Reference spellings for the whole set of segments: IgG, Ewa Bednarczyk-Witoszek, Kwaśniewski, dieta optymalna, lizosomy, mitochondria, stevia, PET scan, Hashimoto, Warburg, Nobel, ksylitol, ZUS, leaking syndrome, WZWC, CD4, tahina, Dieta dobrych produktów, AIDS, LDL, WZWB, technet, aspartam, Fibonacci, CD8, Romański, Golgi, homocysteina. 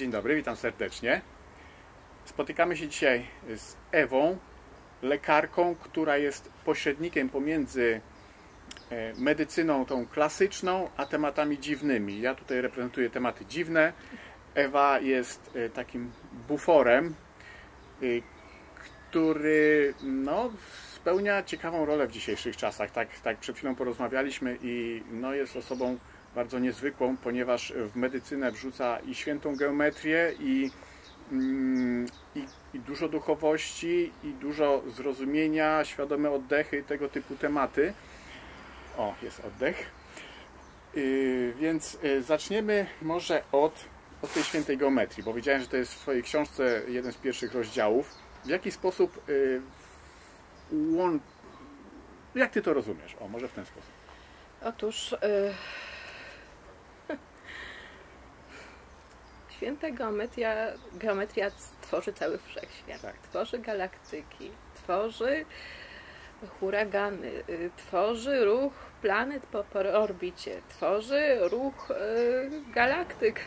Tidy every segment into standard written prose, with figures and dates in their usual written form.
Dzień dobry, witam serdecznie. Spotykamy się dzisiaj z Ewą, lekarką, która jest pośrednikiem pomiędzy medycyną tą klasyczną, a tematami dziwnymi. Ja tutaj reprezentuję tematy dziwne. Ewa jest takim buforem, który spełnia ciekawą rolę w dzisiejszych czasach. Tak przed chwilą porozmawialiśmy i jest osobą bardzo niezwykłą, ponieważ w medycynę wrzuca i świętą geometrię, i dużo duchowości, i dużo zrozumienia, świadome oddechy, tego typu tematy. O, jest oddech. Więc zaczniemy może od tej świętej geometrii, bo wiedziałem, że to jest w swojej książce jeden z pierwszych rozdziałów. W jaki sposób jak Ty to rozumiesz? O, może w ten sposób. Otóż święta geometria tworzy cały wszechświat, tak. Tworzy galaktyki, tworzy huragany, tworzy ruch planet po orbicie, tworzy ruch galaktyk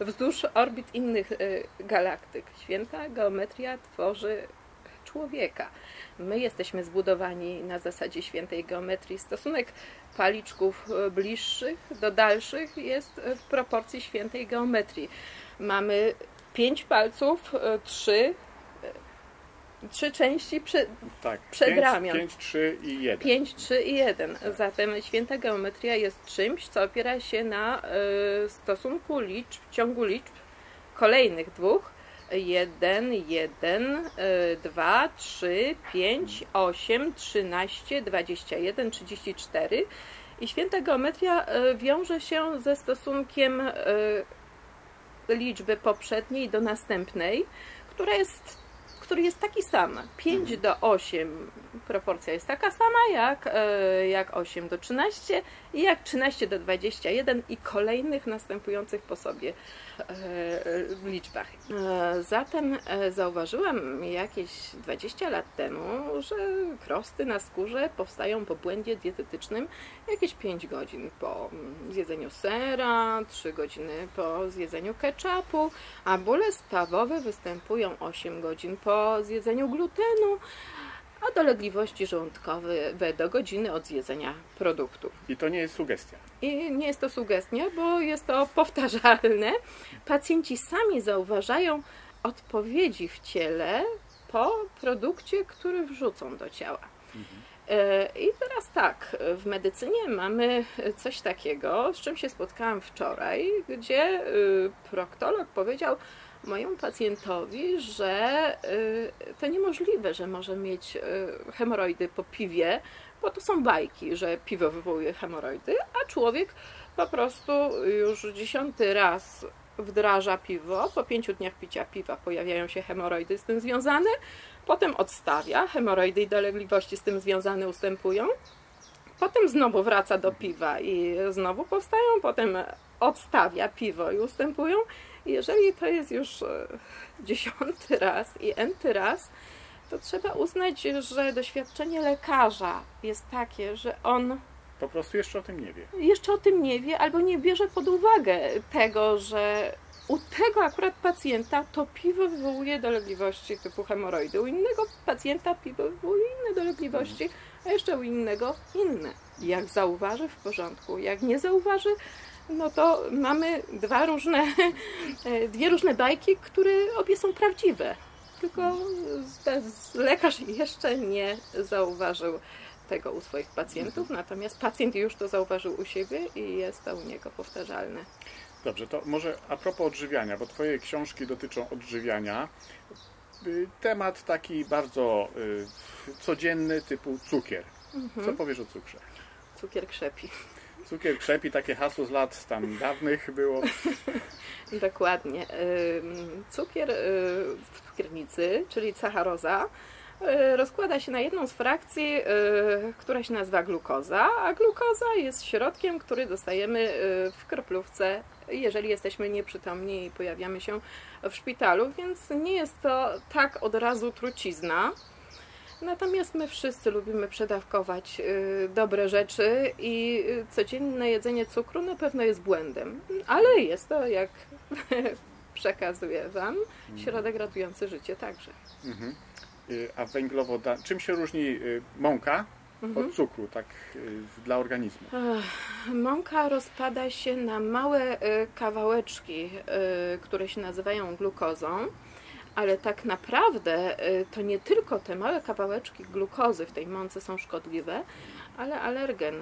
wzdłuż orbit innych galaktyk. Święta geometria tworzy człowieka. My jesteśmy zbudowani na zasadzie świętej geometrii. Stosunek paliczków bliższych do dalszych jest w proporcji świętej geometrii. Mamy 5 palców, 3 części przedramion. 5, 3 i 1. 5, 3 i 1. Zatem święta geometria jest czymś, co opiera się na stosunku liczb, ciągu liczb kolejnych dwóch. 1, 1, 2, 3, 5, 8, 13, 21, 34. I święta geometria wiąże się ze stosunkiem liczby poprzedniej do następnej, który jest taki sam. 5 do 8 proporcja jest taka sama jak 8 do 13 i jak 13 do 21 i kolejnych następujących po sobie liczbach. Zatem zauważyłam jakieś 20 lat temu, że krosty na skórze powstają po błędzie dietetycznym jakieś 5 godzin po zjedzeniu sera, 3 godziny po zjedzeniu ketchupu, a bóle stawowe występują 8 godzin po zjedzeniu glutenu, a dolegliwości żołądkowe do godziny od zjedzenia produktów. I to nie jest sugestia. I nie jest to sugestia, bo jest to powtarzalne. Pacjenci sami zauważają odpowiedzi w ciele po produkcie, który wrzucą do ciała. Mhm. I teraz tak, w medycynie mamy coś takiego, z czym się spotkałam wczoraj, gdzie proktolog powiedział mojemu pacjentowi, że to niemożliwe, że może mieć hemoroidy po piwie, bo to są bajki, że piwo wywołuje hemoroidy, a człowiek po prostu już 10. raz wdraża piwo, po 5 dniach picia piwa pojawiają się hemoroidy z tym związane, potem odstawia, hemoroidy i dolegliwości z tym związane ustępują, potem znowu wraca do piwa i znowu powstają, potem odstawia piwo i ustępują. Jeżeli to jest już 10. raz i enty raz, to trzeba uznać, że doświadczenie lekarza jest takie, że on po prostu jeszcze o tym nie wie. Jeszcze o tym nie wie albo nie bierze pod uwagę tego, że u tego akurat pacjenta to piwo wywołuje dolegliwości typu hemoroidy, u innego pacjenta piwo wywołuje inne dolegliwości, a jeszcze u innego inne. Jak zauważy, w porządku, jak nie zauważy, no to mamy dwie różne bajki, które obie są prawdziwe. Tylko lekarz jeszcze nie zauważył tego u swoich pacjentów, natomiast pacjent już to zauważył u siebie i jest to u niego powtarzalne. Dobrze, to może a propos odżywiania, bo Twoje książki dotyczą odżywiania. Temat taki bardzo codzienny typu cukier. Co powiesz o cukrze? Cukier krzepi. Cukier krzepi, takie hasło z lat tam dawnych było. Dokładnie. Cukier w cukiernicy, czyli sacharoza, rozkłada się na jedną z frakcji, która się nazywa glukoza, a glukoza jest środkiem, który dostajemy w kroplówce, jeżeli jesteśmy nieprzytomni i pojawiamy się w szpitalu, więc nie jest to tak od razu trucizna. Natomiast my wszyscy lubimy przedawkować dobre rzeczy i codzienne jedzenie cukru na pewno jest błędem, ale jest to, jak przekazuję Wam, środek ratujący życie także. Mhm. A węglowodany, czym się różni mąka od cukru, tak dla organizmu? Mąka rozpada się na małe kawałeczki, które się nazywają glukozą. Ale tak naprawdę to nie tylko te małe kawałeczki glukozy w tej mące są szkodliwe, ale alergen,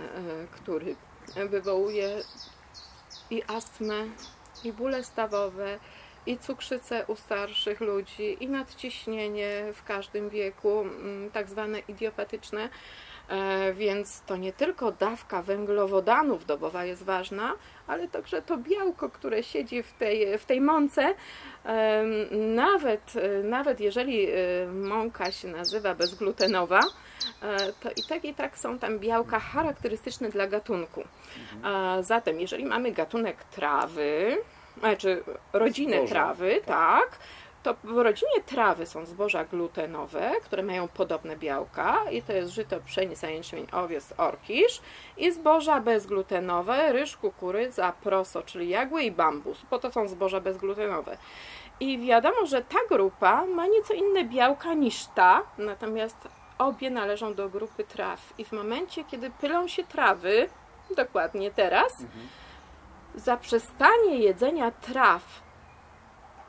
który wywołuje i astmę, i bóle stawowe, i cukrzycę u starszych ludzi, i nadciśnienie w każdym wieku, tak zwane idiopatyczne. Więc to nie tylko dawka węglowodanów dobowa jest ważna, ale także to białko, które siedzi w tej mące. Nawet jeżeli mąka się nazywa bezglutenowa, to i tak są tam białka charakterystyczne dla gatunku. Zatem jeżeli mamy gatunek trawy, znaczy rodzinę zboża, trawy, tak, to w rodzinie trawy są zboża glutenowe, które mają podobne białka i to jest żyto, pszenica, jęczmień, owiec, orkisz i zboża bezglutenowe, ryż, kukurydza, proso, czyli jagły i bambus, bo to są zboża bezglutenowe. I wiadomo, że ta grupa ma nieco inne białka niż ta, natomiast obie należą do grupy traw i w momencie, kiedy pylą się trawy, dokładnie teraz, zaprzestanie jedzenia traw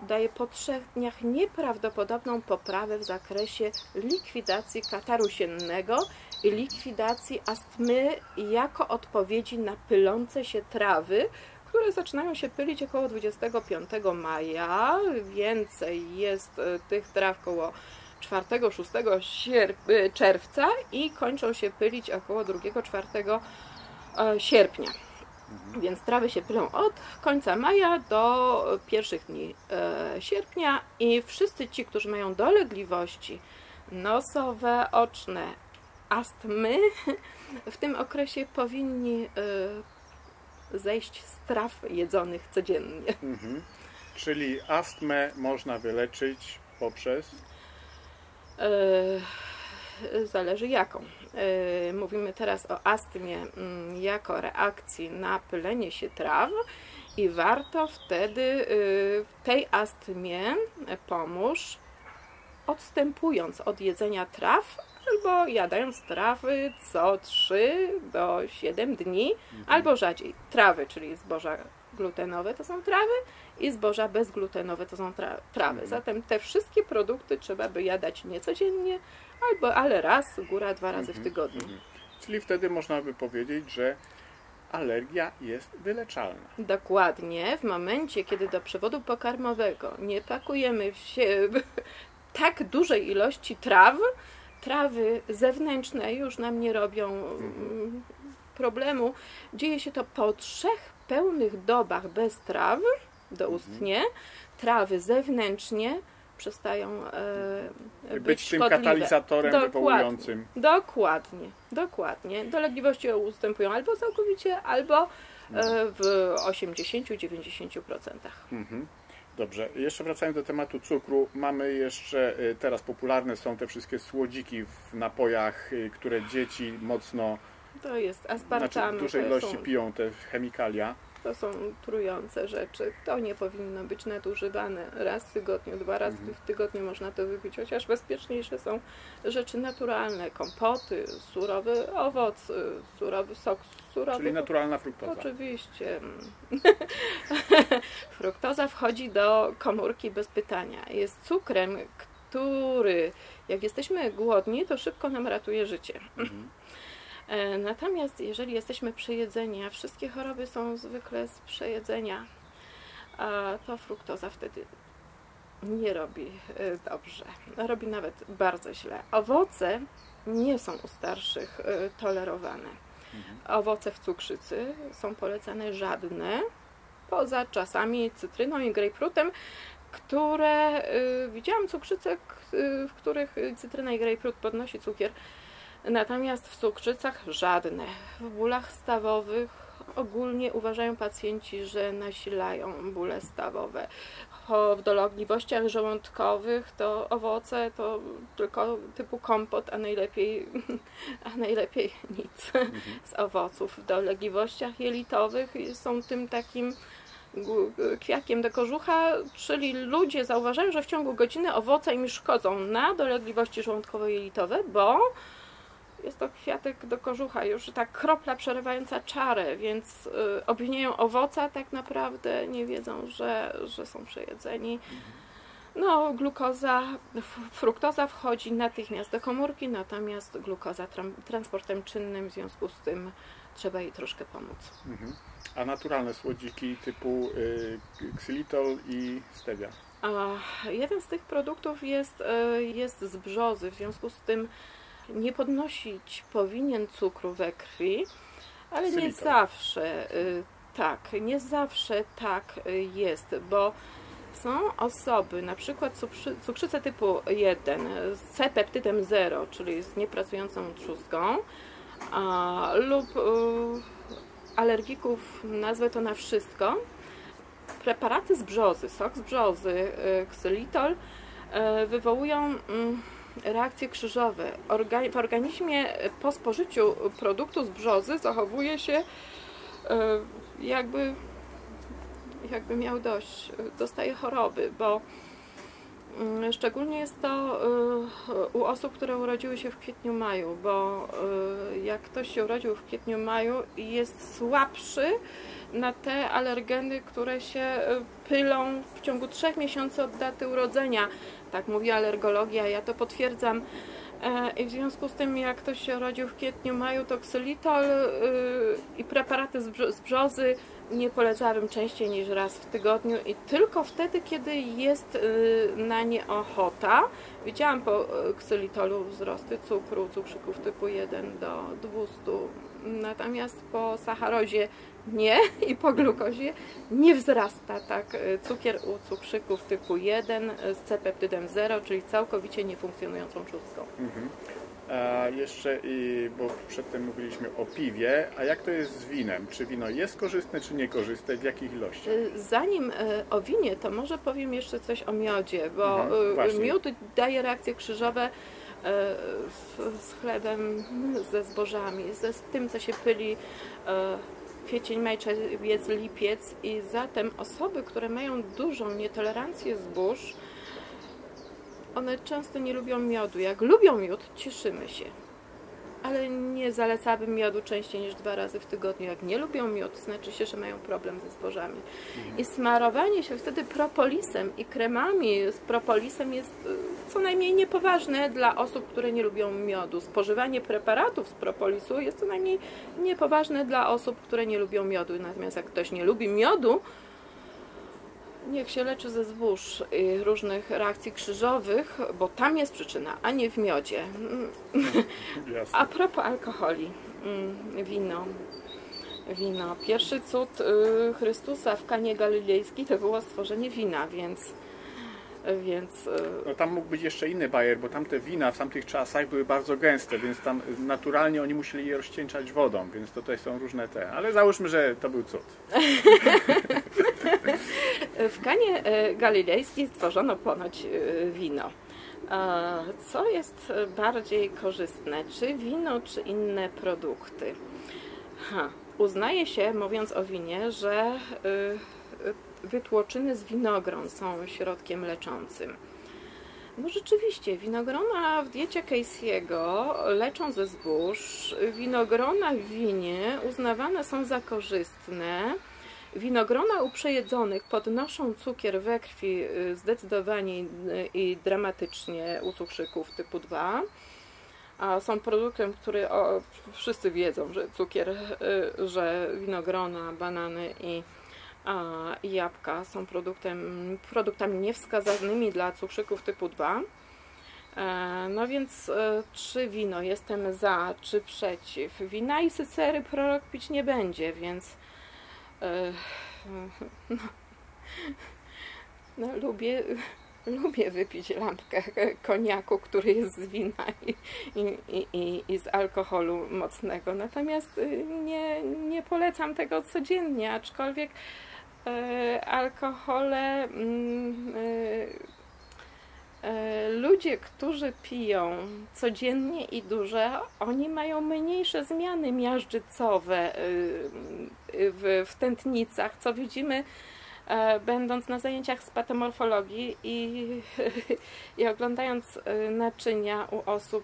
daje po 3 dniach nieprawdopodobną poprawę w zakresie likwidacji kataru siennego i likwidacji astmy jako odpowiedzi na pylące się trawy, które zaczynają się pylić około 25 maja. Więcej jest tych traw koło 4-6 czerwca i kończą się pylić około 2-4 sierpnia. Więc trawy się pylą od końca maja do pierwszych dni sierpnia i wszyscy ci, którzy mają dolegliwości nosowe, oczne, astmy, w tym okresie powinni zejść z traw jedzonych codziennie. Mhm. Czyli astmę można wyleczyć poprzez? Zależy jaką. Mówimy teraz o astmie jako reakcji na pylenie się traw i warto wtedy tej astmie pomóż, odstępując od jedzenia traw albo jadając trawy co 3-7 dni, albo rzadziej. Trawy, czyli zboża glutenowe to są trawy i zboża bezglutenowe to są trawy. Zatem te wszystkie produkty trzeba by jadać niecodziennie, ale raz, góra 2 razy w tygodniu. Czyli wtedy można by powiedzieć, że alergia jest wyleczalna. Dokładnie. W momencie, kiedy do przewodu pokarmowego nie pakujemy tak dużej ilości traw, trawy zewnętrzne już nam nie robią problemu. Dzieje się to po 3 pełnych dobach bez traw doustnie. Trawy zewnętrznie przestają być tym szkodliwe. Katalizatorem wywołującym. Dokładnie. Dolegliwości ustępują albo całkowicie, albo w 80-90%. Dobrze, jeszcze wracając do tematu cukru, mamy jeszcze, teraz popularne są te wszystkie słodziki w napojach, które dzieci mocno, to jest aspartam, znaczy w dużej ilości piją te chemikalia. To są trujące rzeczy, to nie powinno być nadużywane. Raz w tygodniu, 2 razy w tygodniu można to wypić, chociaż bezpieczniejsze są rzeczy naturalne, kompoty, surowy owoc, surowy sok, surowy... Czyli naturalna fruktoza. Oczywiście. Fruktoza wchodzi do komórki bez pytania. Jest cukrem, który jak jesteśmy głodni, to szybko nam ratuje życie. Natomiast jeżeli jesteśmy przejedzeni, a wszystkie choroby są zwykle z przejedzenia, to fruktoza wtedy nie robi dobrze. Robi nawet bardzo źle. Owoce nie są u starszych tolerowane. Owoce w cukrzycy są polecane żadne, poza czasami cytryną i grejpfrutem, które widziałam cukrzyce, w których cytryna i grejpfrut podnosi cukier. Natomiast w cukrzycach żadne, w bólach stawowych ogólnie uważają pacjenci, że nasilają bóle stawowe. W dolegliwościach żołądkowych to owoce to tylko typu kompot, a najlepiej nic z owoców. W dolegliwościach jelitowych są tym takim kwiatkiem do kożucha, czyli ludzie zauważają, że w ciągu godziny owoce im szkodzą na dolegliwości żołądkowo-jelitowe, bo jest to kwiatek do kożucha, już ta kropla przerywająca czarę, więc obwinieją owoce, tak naprawdę nie wiedzą, że są przejedzeni. No, glukoza, fruktoza wchodzi natychmiast do komórki, natomiast glukoza transportem czynnym, w związku z tym trzeba jej troszkę pomóc. A naturalne słodziki typu ksylitol i stevia? Jeden z tych produktów jest z brzozy, w związku z tym nie podnosić powinien cukru we krwi, ale ksylitol nie zawsze tak jest, bo są osoby, na przykład cukrzycę typu 1 z C-peptydem 0, czyli z niepracującą trzustką, lub alergików, nazwę to na wszystko, preparaty z brzozy, sok z brzozy, ksylitol wywołują reakcje krzyżowe. W organizmie po spożyciu produktu z brzozy zachowuje się jakby miał dość, dostaje choroby, bo szczególnie jest to u osób, które urodziły się w kwietniu-maju, bo jak ktoś się urodził w kwietniu-maju i jest słabszy na te alergeny, które się pylą w ciągu 3 miesięcy od daty urodzenia, tak mówi alergologia, ja to potwierdzam, i w związku z tym jak ktoś się urodził w kwietniu-maju, to ksylitol i preparaty z brzozy nie polecałabym częściej niż raz w tygodniu i tylko wtedy, kiedy jest na nie ochota. Widziałam po ksylitolu wzrosty cukru, cukrzyków typu 1 do 200, natomiast po sacharozie nie i po glukozie nie wzrasta tak cukier u cukrzyków typu 1 z C-peptydem 0, czyli całkowicie niefunkcjonującą trzustką. A jeszcze, bo przedtem mówiliśmy o piwie, a jak to jest z winem? Czy wino jest korzystne, czy niekorzystne? W jakich ilościach? Zanim o winie, to może powiem jeszcze coś o miodzie, bo miód daje reakcje krzyżowe z chlebem, ze zbożami, z tym, co się pyli, kwiecień, maj, czerwiec, lipiec, i zatem osoby, które mają dużą nietolerancję zbóż, one często nie lubią miodu. Jak lubią miód, cieszymy się. Ale nie zalecałabym miodu częściej niż 2 razy w tygodniu. Jak nie lubią miodu, znaczy się, że mają problem ze zbożami. I smarowanie się wtedy propolisem i kremami z propolisem jest co najmniej niepoważne dla osób, które nie lubią miodu. Spożywanie preparatów z propolisu jest co najmniej niepoważne dla osób, które nie lubią miodu. Natomiast jak ktoś nie lubi miodu, niech się leczy ze zbóż i różnych reakcji krzyżowych, bo tam jest przyczyna, a nie w miodzie. Jasne. A propos alkoholi, wino. Pierwszy cud Chrystusa w Kanie Galilejskiej to było stworzenie wina, więc no tam mógł być jeszcze inny bajer, bo tamte wina w tamtych czasach były bardzo gęste, więc tam naturalnie oni musieli je rozcieńczać wodą, więc tutaj są różne te, ale załóżmy, że to był cud. W Kanie Galilejskiej stworzono ponoć wino. Co jest bardziej korzystne? Czy wino, czy inne produkty? Uznaje się, mówiąc o winie, że wytłoczyny z winogron są środkiem leczącym. No rzeczywiście, winogrona w diecie Casey'ego leczą ze zbóż, winogrona w winie uznawane są za korzystne, winogrona u przejedzonych podnoszą cukier we krwi zdecydowanie i dramatycznie u cukrzyków typu 2. A są produktem, który wszyscy wiedzą, że cukier, że winogrona, banany i jabłka są produktami niewskazanymi dla cukrzyków typu 2. No więc czy wino, jestem za, czy przeciw? Wina i sycery prorok pić nie będzie, więc no, lubię Lubię wypić lampkę koniaku, który jest z wina i z alkoholu mocnego. Natomiast nie polecam tego codziennie, aczkolwiek alkohole... Ludzie, którzy piją codziennie i duże, oni mają mniejsze zmiany miażdżycowe w tętnicach, co widzimy będąc na zajęciach z patomorfologii i oglądając naczynia u osób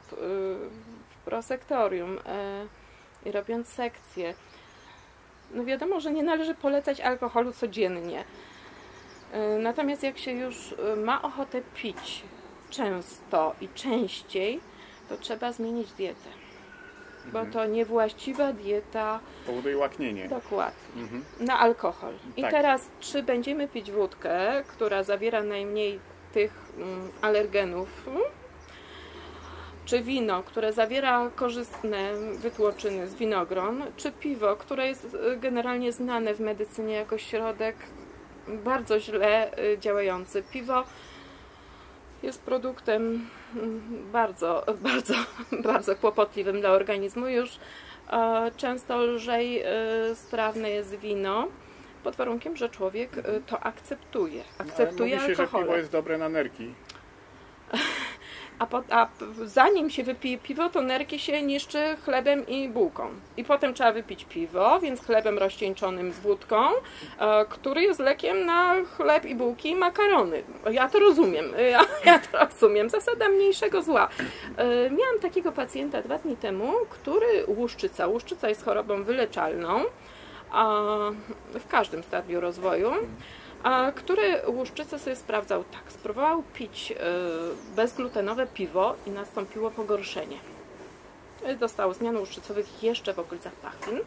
w prosektorium i robiąc sekcje. No wiadomo, że nie należy polecać alkoholu codziennie. Natomiast jak się już ma ochotę pić często i częściej, to trzeba zmienić dietę, bo to niewłaściwa dieta powoduje łaknienie. Dokładnie. Na alkohol. I tak. Teraz, czy będziemy pić wódkę, która zawiera najmniej tych alergenów, czy wino, które zawiera korzystne wytłoczyny z winogron, czy piwo, które jest generalnie znane w medycynie jako środek bardzo źle działający. Piwo jest produktem bardzo kłopotliwym dla organizmu. Już często lżej sprawne jest wino, pod warunkiem, że człowiek to akceptuje. Akceptuje alkohol. Mówi się, że piwo jest dobre na nerki. A zanim się wypije piwo, to nerki się niszczy chlebem i bułką. I potem trzeba wypić piwo, więc chlebem rozcieńczonym z wódką, który jest lekiem na chleb i bułki i makarony. Ja to rozumiem, ja to rozumiem. Zasada mniejszego zła. Miałam takiego pacjenta 2 dni temu, który łuszczyca. Łuszczyca jest chorobą wyleczalną w każdym stadium rozwoju. Który łuszczyca sobie sprawdzał tak, spróbował pić bezglutenowe piwo i nastąpiło pogorszenie. Dostał zmian łuszczycowych jeszcze w okolicach pachwin,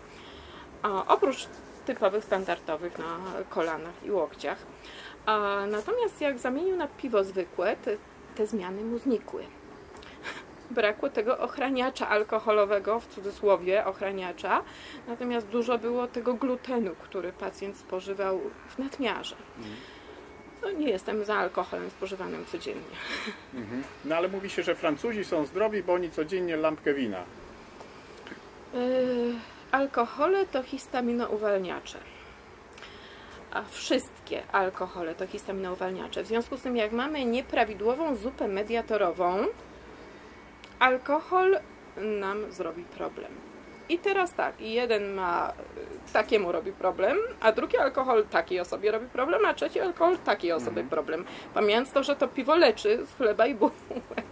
oprócz typowych, standardowych na kolanach i łokciach. Natomiast jak zamienił na piwo zwykłe, te zmiany mu znikły. Brakło tego ochraniacza alkoholowego, w cudzysłowie ochraniacza, natomiast dużo było tego glutenu, który pacjent spożywał w nadmiarze. No, nie jestem za alkoholem spożywanym codziennie. No ale mówi się, że Francuzi są zdrowi, bo oni codziennie lampkę wina. Alkohole to histaminouwalniacze. A wszystkie alkohole to histaminouwalniacze. W związku z tym, jak mamy nieprawidłową zupę mediatorową, alkohol nam zrobi problem. I teraz tak, jeden ma takiemu robi problem, a drugi alkohol takiej osobie robi problem, a trzeci alkohol takiej osobie problem. Pamiętając to, że to piwo leczy z chleba i bułek.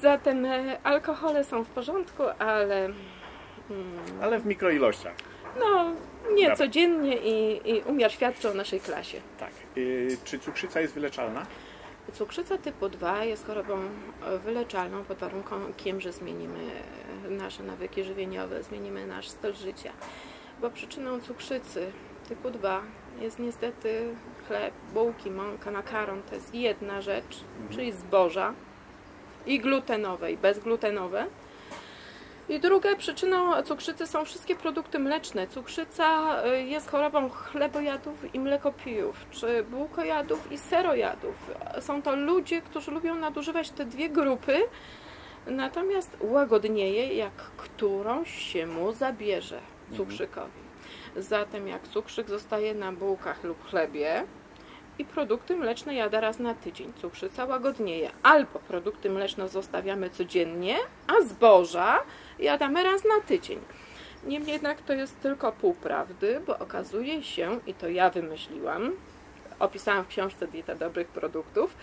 Zatem alkohole są w porządku, ale... ale w mikroilościach. No, nie codziennie i umiar świadczy o naszej klasie. Tak. Czy cukrzyca jest wyleczalna? Cukrzyca typu 2 jest chorobą wyleczalną pod warunkiem, że zmienimy nasze nawyki żywieniowe, zmienimy nasz styl życia. Bo przyczyną cukrzycy typu 2 jest niestety chleb, bułki, mąka, makaron. To jest jedna rzecz, czyli zboża i glutenowe, i bezglutenowe. I druga przyczyną cukrzycy są wszystkie produkty mleczne. Cukrzyca jest chorobą chlebojadów i mlekopijów, czy bułkojadów i serojadów. Są to ludzie, którzy lubią nadużywać te dwie grupy, natomiast łagodnieje, jak którąś się mu zabierze cukrzykowi. Zatem jak cukrzyk zostaje na bułkach lub chlebie, i produkty mleczne jada raz na tydzień. Cukrzyca łagodnieje. Albo produkty mleczne zostawiamy codziennie, a zboża jadamy raz na tydzień. Niemniej jednak to jest tylko pół prawdy, bo okazuje się, i to ja wymyśliłam, opisałam w książce Dieta dobrych produktów,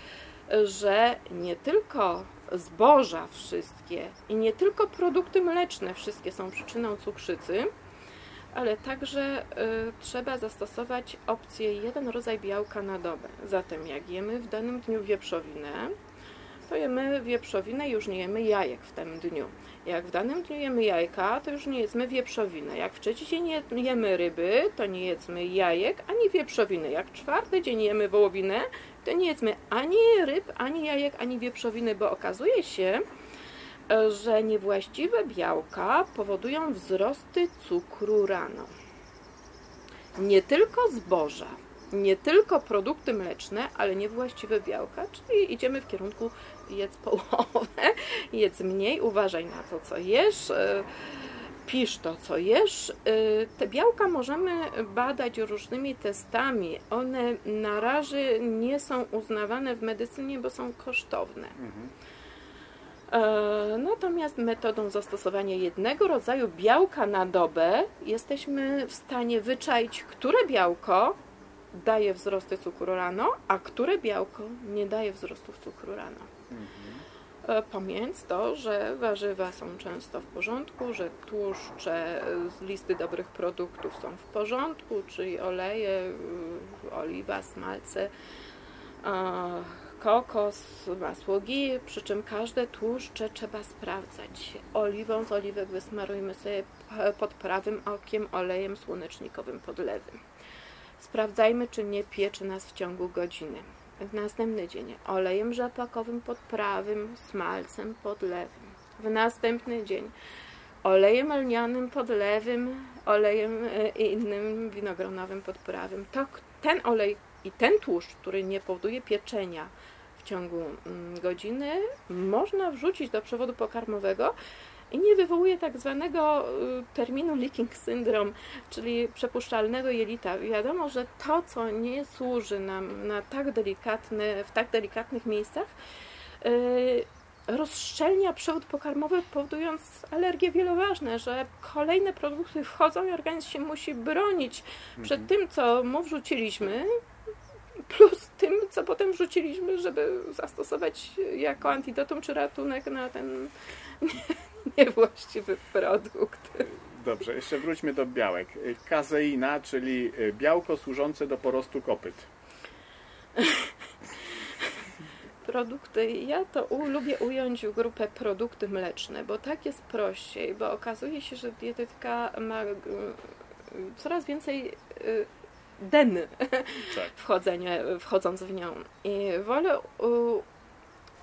że nie tylko zboża wszystkie i nie tylko produkty mleczne wszystkie są przyczyną cukrzycy, ale także trzeba zastosować opcję jeden rodzaj białka na dobę. Zatem jak jemy w danym dniu wieprzowinę, to jemy wieprzowinę i już nie jemy jajek w tym dniu. Jak w danym dniu jemy jajka, to już nie jedzmy wieprzowiny. Jak w trzeci dzień jemy ryby, to nie jedzmy jajek ani wieprzowiny. Jak w czwarty dzień jemy wołowinę, to nie jedzmy ani ryb, ani jajek, ani wieprzowiny, bo okazuje się, że niewłaściwe białka powodują wzrosty cukru rano. Nie tylko zboża, nie tylko produkty mleczne, ale niewłaściwe białka, czyli idziemy w kierunku jedz połowę, jedz mniej, uważaj na to, co jesz, pisz to, co jesz. Te białka możemy badać różnymi testami. One na razie nie są uznawane w medycynie, bo są kosztowne. Natomiast metodą zastosowania jednego rodzaju białka na dobę jesteśmy w stanie wyczaić, które białko daje wzrosty cukru rano, a które białko nie daje wzrostów cukru rano. Pomijając to, że warzywa są często w porządku, że tłuszcze z listy dobrych produktów są w porządku, czyli oleje, oliwa, smalce, kokos, masło ghee, przy czym każde tłuszcze trzeba sprawdzać. Oliwą z oliwek wysmarujmy sobie pod prawym okiem, olejem słonecznikowym pod lewym. Sprawdzajmy, czy nie pieczy nas w ciągu godziny. W następny dzień olejem rzepakowym pod prawym, smalcem pod lewym. W następny dzień olejem lnianym pod lewym, olejem innym winogronowym pod prawym. To ten olej i ten tłuszcz, który nie powoduje pieczenia w ciągu godziny, można wrzucić do przewodu pokarmowego i nie wywołuje tak zwanego terminu leaking syndrome, czyli przepuszczalnego jelita. Wiadomo, że to, co nie służy nam na tak delikatne, w tak delikatnych miejscach, rozszczelnia przewód pokarmowy, powodując alergie wieloważne, że kolejne produkty wchodzą i organizm się musi bronić przed tym, co mu wrzuciliśmy, plus tym, co potem wrzuciliśmy, żeby zastosować jako antidotum czy ratunek na ten niewłaściwy produkt. Dobrze, jeszcze wróćmy do białek. Kazeina, czyli białko służące do porostu kopyt. Produkty, ja to lubię ująć w grupę produkty mleczne, bo tak jest prościej, bo okazuje się, że dietetyka ma coraz więcej den wchodząc w nią. I wolę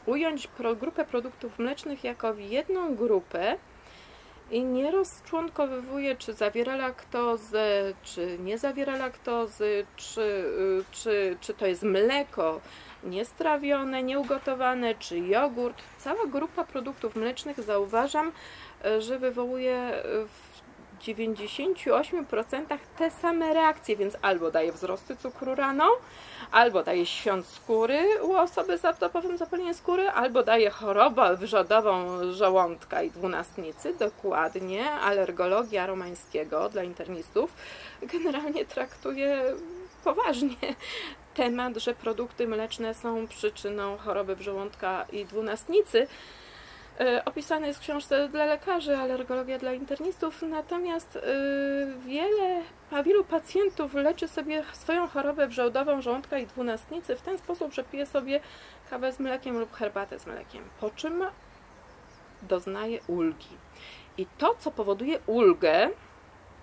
ująć grupę produktów mlecznych jako jedną grupę i nie rozczłonkowywuję, czy zawiera laktozę, czy nie zawiera laktozy, czy to jest mleko niestrawione, nieugotowane, czy jogurt. Cała grupa produktów mlecznych, zauważam, że wywołuje w 98% te same reakcje, więc albo daje wzrosty cukru rano, albo daje świąt skóry u osoby z zawodowym zapaleniem skóry, albo daje chorobę wrzodową żołądka i dwunastnicy, dokładnie, alergologia Romańskiego dla internistów. Generalnie traktuje poważnie temat, że produkty mleczne są przyczyną choroby żołądka i dwunastnicy. Opisany jest w książce dla lekarzy, alergologia dla internistów, natomiast wielu pacjentów leczy sobie swoją chorobę wrzodową żołądka i dwunastnicy w ten sposób, że pije sobie kawę z mlekiem lub herbatę z mlekiem, po czym doznaje ulgi. I to, co powoduje ulgę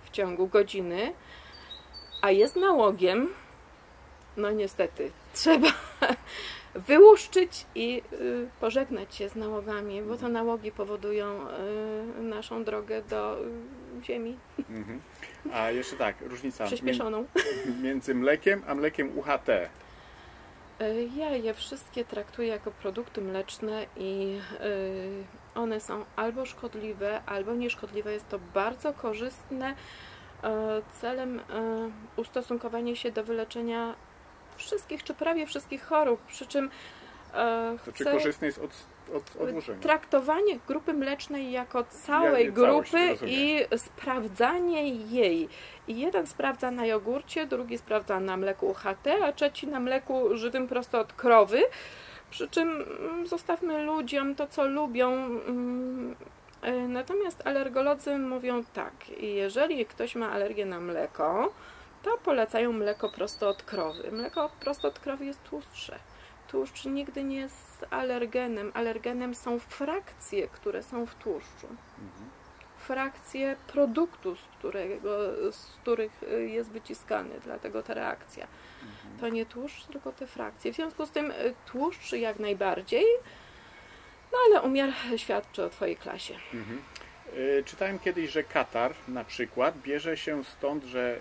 w ciągu godziny, a jest nałogiem, no niestety, trzeba wyłuszczyć i pożegnać się z nałogami, bo to nałogi powodują naszą drogę do ziemi. A jeszcze tak, różnica przyspieszoną między mlekiem a mlekiem UHT. Ja je wszystkie traktuję jako produkty mleczne i one są albo szkodliwe, albo nieszkodliwe. Jest to bardzo korzystne celem ustosunkowania się do wyleczenia wszystkich, czy prawie wszystkich chorób, przy czym czy korzystne jest od odłożenia. Traktowanie grupy mlecznej jako całej grupy i sprawdzanie jej. I jeden sprawdza na jogurcie, drugi sprawdza na mleku UHT, a trzeci na mleku żywym prosto od krowy, przy czym zostawmy ludziom to, co lubią. Natomiast alergolodzy mówią tak, jeżeli ktoś ma alergię na mleko, to polecają mleko prosto od krowy. Mleko prosto od krowy jest tłustsze. Tłuszcz nigdy nie jest alergenem. Alergenem są frakcje, które są w tłuszczu. Frakcje produktu, z których jest wyciskany, dlatego ta reakcja. To nie tłuszcz, tylko te frakcje. W związku z tym tłuszcz jak najbardziej, no ale umiar świadczy o Twojej klasie. Czytałem kiedyś, że katar na przykład bierze się stąd, że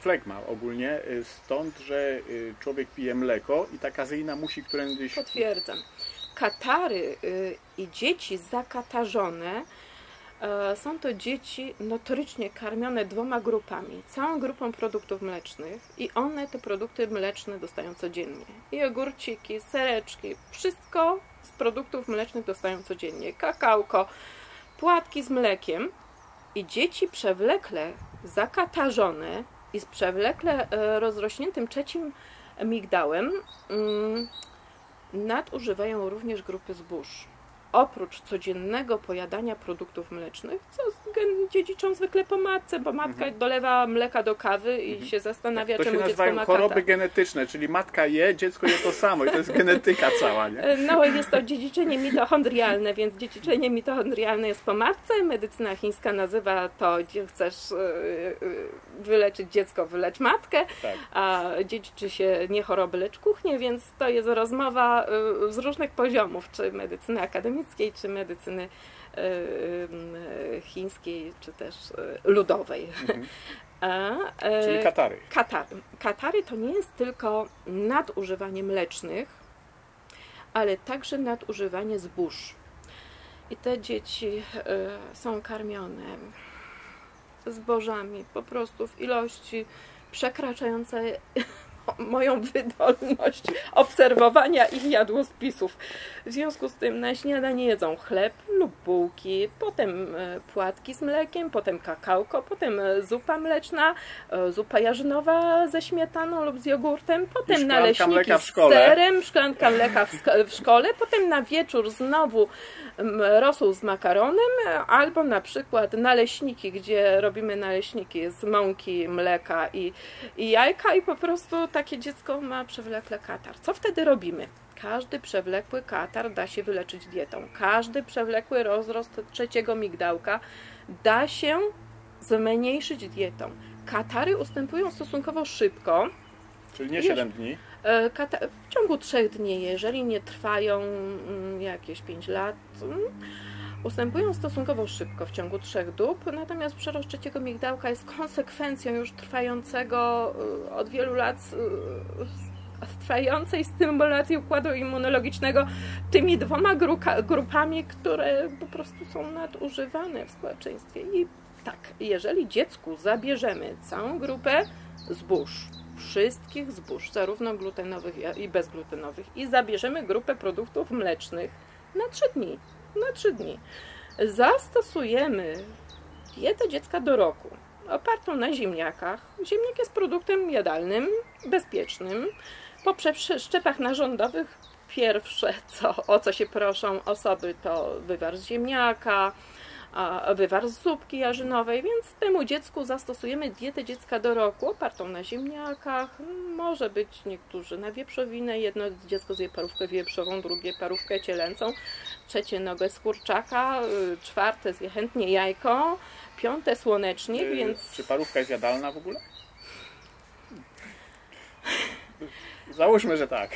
flegma ogólnie, stąd, że człowiek pije mleko i ta kazeina musi którędyś... Potwierdzam. Katary i dzieci zakatarzone są to dzieci notorycznie karmione dwoma grupami. Całą grupą produktów mlecznych i one te produkty mleczne dostają codziennie. Jogurciki, sereczki, wszystko z produktów mlecznych dostają codziennie. Kakałko, płatki z mlekiem i dzieci przewlekle zakatarzone i z przewlekle rozrośniętym trzecim migdałem nadużywają również grupy zbóż. Oprócz codziennego pojadania produktów mlecznych, co dziedziczą zwykle po matce, bo matka dolewa mleka do kawy i się zastanawia, czemu dziecko ma kata. To się nazywają choroby genetyczne, czyli matka je, dziecko je to samo i to jest genetyka cała, nie? No jest to dziedziczenie mitochondrialne, więc dziedziczenie mitochondrialne jest po matce. Medycyna chińska nazywa to, gdzie chcesz wyleczyć dziecko, wylecz matkę, tak. A dziedziczy się nie choroby, lecz kuchnię, więc to jest rozmowa z różnych poziomów, czy medycyna akademicka, czy medycyny chińskiej, czy też ludowej. Czyli katary. Katary to nie jest tylko nadużywanie mlecznych, ale także nadużywanie zbóż. I te dzieci są karmione zbożami po prostu w ilości przekraczającej moją wydolność obserwowania ich jadłospisów. W związku z tym na śniadanie jedzą chleb lub bułki, potem płatki z mlekiem, potem kakałko, potem zupa mleczna, zupa jarzynowa ze śmietaną lub z jogurtem, potem naleśniki z serem, szklanka mleka w szkole, potem na wieczór znowu rosół z makaronem albo na przykład naleśniki, gdzie robimy naleśniki z mąki, mleka i jajka i po prostu takie dziecko ma przewlekle katar. Co wtedy robimy? Każdy przewlekły katar da się wyleczyć dietą. Każdy przewlekły rozrost trzeciego migdałka da się zmniejszyć dietą. Katary ustępują stosunkowo szybko. Czyli nie 7 dni? W ciągu 3 dni, jeżeli nie trwają jakieś 5 lat, ustępują stosunkowo szybko w ciągu 3 dób, natomiast przerost trzeciego migdałka jest konsekwencją już trwającego od wielu lat trwającej stymulacji układu immunologicznego tymi dwoma grupami, które po prostu są nadużywane w społeczeństwie. I tak, jeżeli dziecku zabierzemy całą grupę zbóż, wszystkich zbóż, zarówno glutenowych jak i bezglutenowych, i zabierzemy grupę produktów mlecznych na 3 dni, zastosujemy dietę dziecka do roku, opartą na ziemniakach. Ziemniak jest produktem jadalnym, bezpiecznym. Po przeszczepach narządowych pierwsze, o co się proszą osoby, to wywar z ziemniaka, wywar z zupki jarzynowej, więc temu dziecku zastosujemy dietę dziecka do roku opartą na ziemniakach, może być niektórzy na wieprzowinę, jedno dziecko zje parówkę wieprzową, drugie parówkę cielęcą, trzecie nogę z kurczaka, czwarte zje chętnie jajko, piąte słonecznik, więc... Czy parówka jest jadalna w ogóle? Załóżmy, że tak.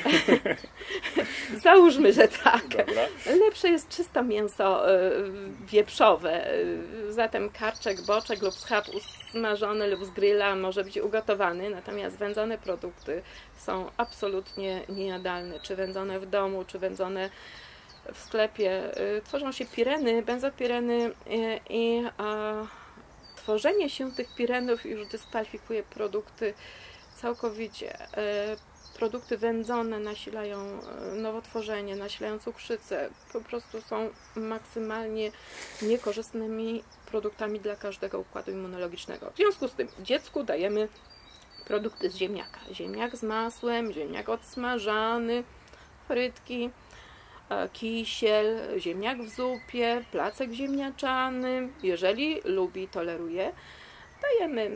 Załóżmy, że tak. Dobra. Lepsze jest czysto mięso wieprzowe. Zatem karczek, boczek lub schab usmażony lub z grilla może być ugotowany, natomiast wędzone produkty są absolutnie niejadalne. Czy wędzone w domu, czy wędzone w sklepie. Tworzą się pireny, benzopireny i tworzenie się tych pirenów już dyskwalifikuje produkty całkowicie. Produkty wędzone nasilają nowotworzenie, nasilają cukrzycę, po prostu są maksymalnie niekorzystnymi produktami dla każdego układu immunologicznego. W związku z tym dziecku dajemy produkty z ziemniaka. Ziemniak z masłem, ziemniak odsmażany, frytki, kisiel, ziemniak w zupie, placek ziemniaczany, jeżeli lubi, toleruje. Dajemy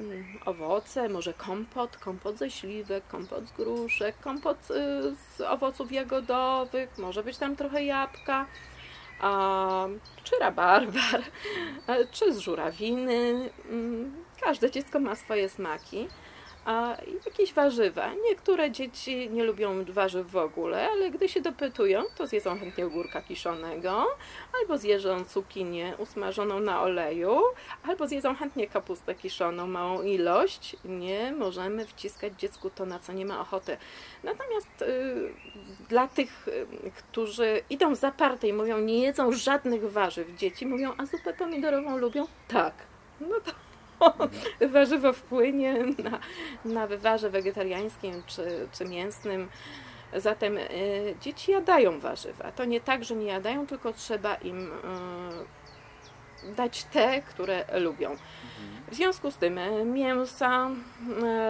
owoce, może kompot ze śliwek, kompot z gruszek, kompot z owoców jagodowych, może być tam trochę jabłka, czy rabarbar, czy z żurawiny. Każde dziecko ma swoje smaki. a jakieś warzywa. Niektóre dzieci nie lubią warzyw w ogóle, ale gdy się dopytują, to zjedzą chętnie ogórka kiszonego, albo zjedzą cukinię usmażoną na oleju, albo zjedzą chętnie kapustę kiszoną, małą ilość. Nie możemy wciskać dziecku to, na co nie ma ochoty. Natomiast dla tych, którzy idą zaparte i mówią, nie jedzą żadnych warzyw, dzieci mówią, a zupę pomidorową lubią? Tak. No to warzywo wpłynie na wywarze wegetariańskim czy mięsnym. Zatem dzieci jadają warzywa. To nie tak, że nie jadają, tylko trzeba im dać te, które lubią. W związku z tym mięsa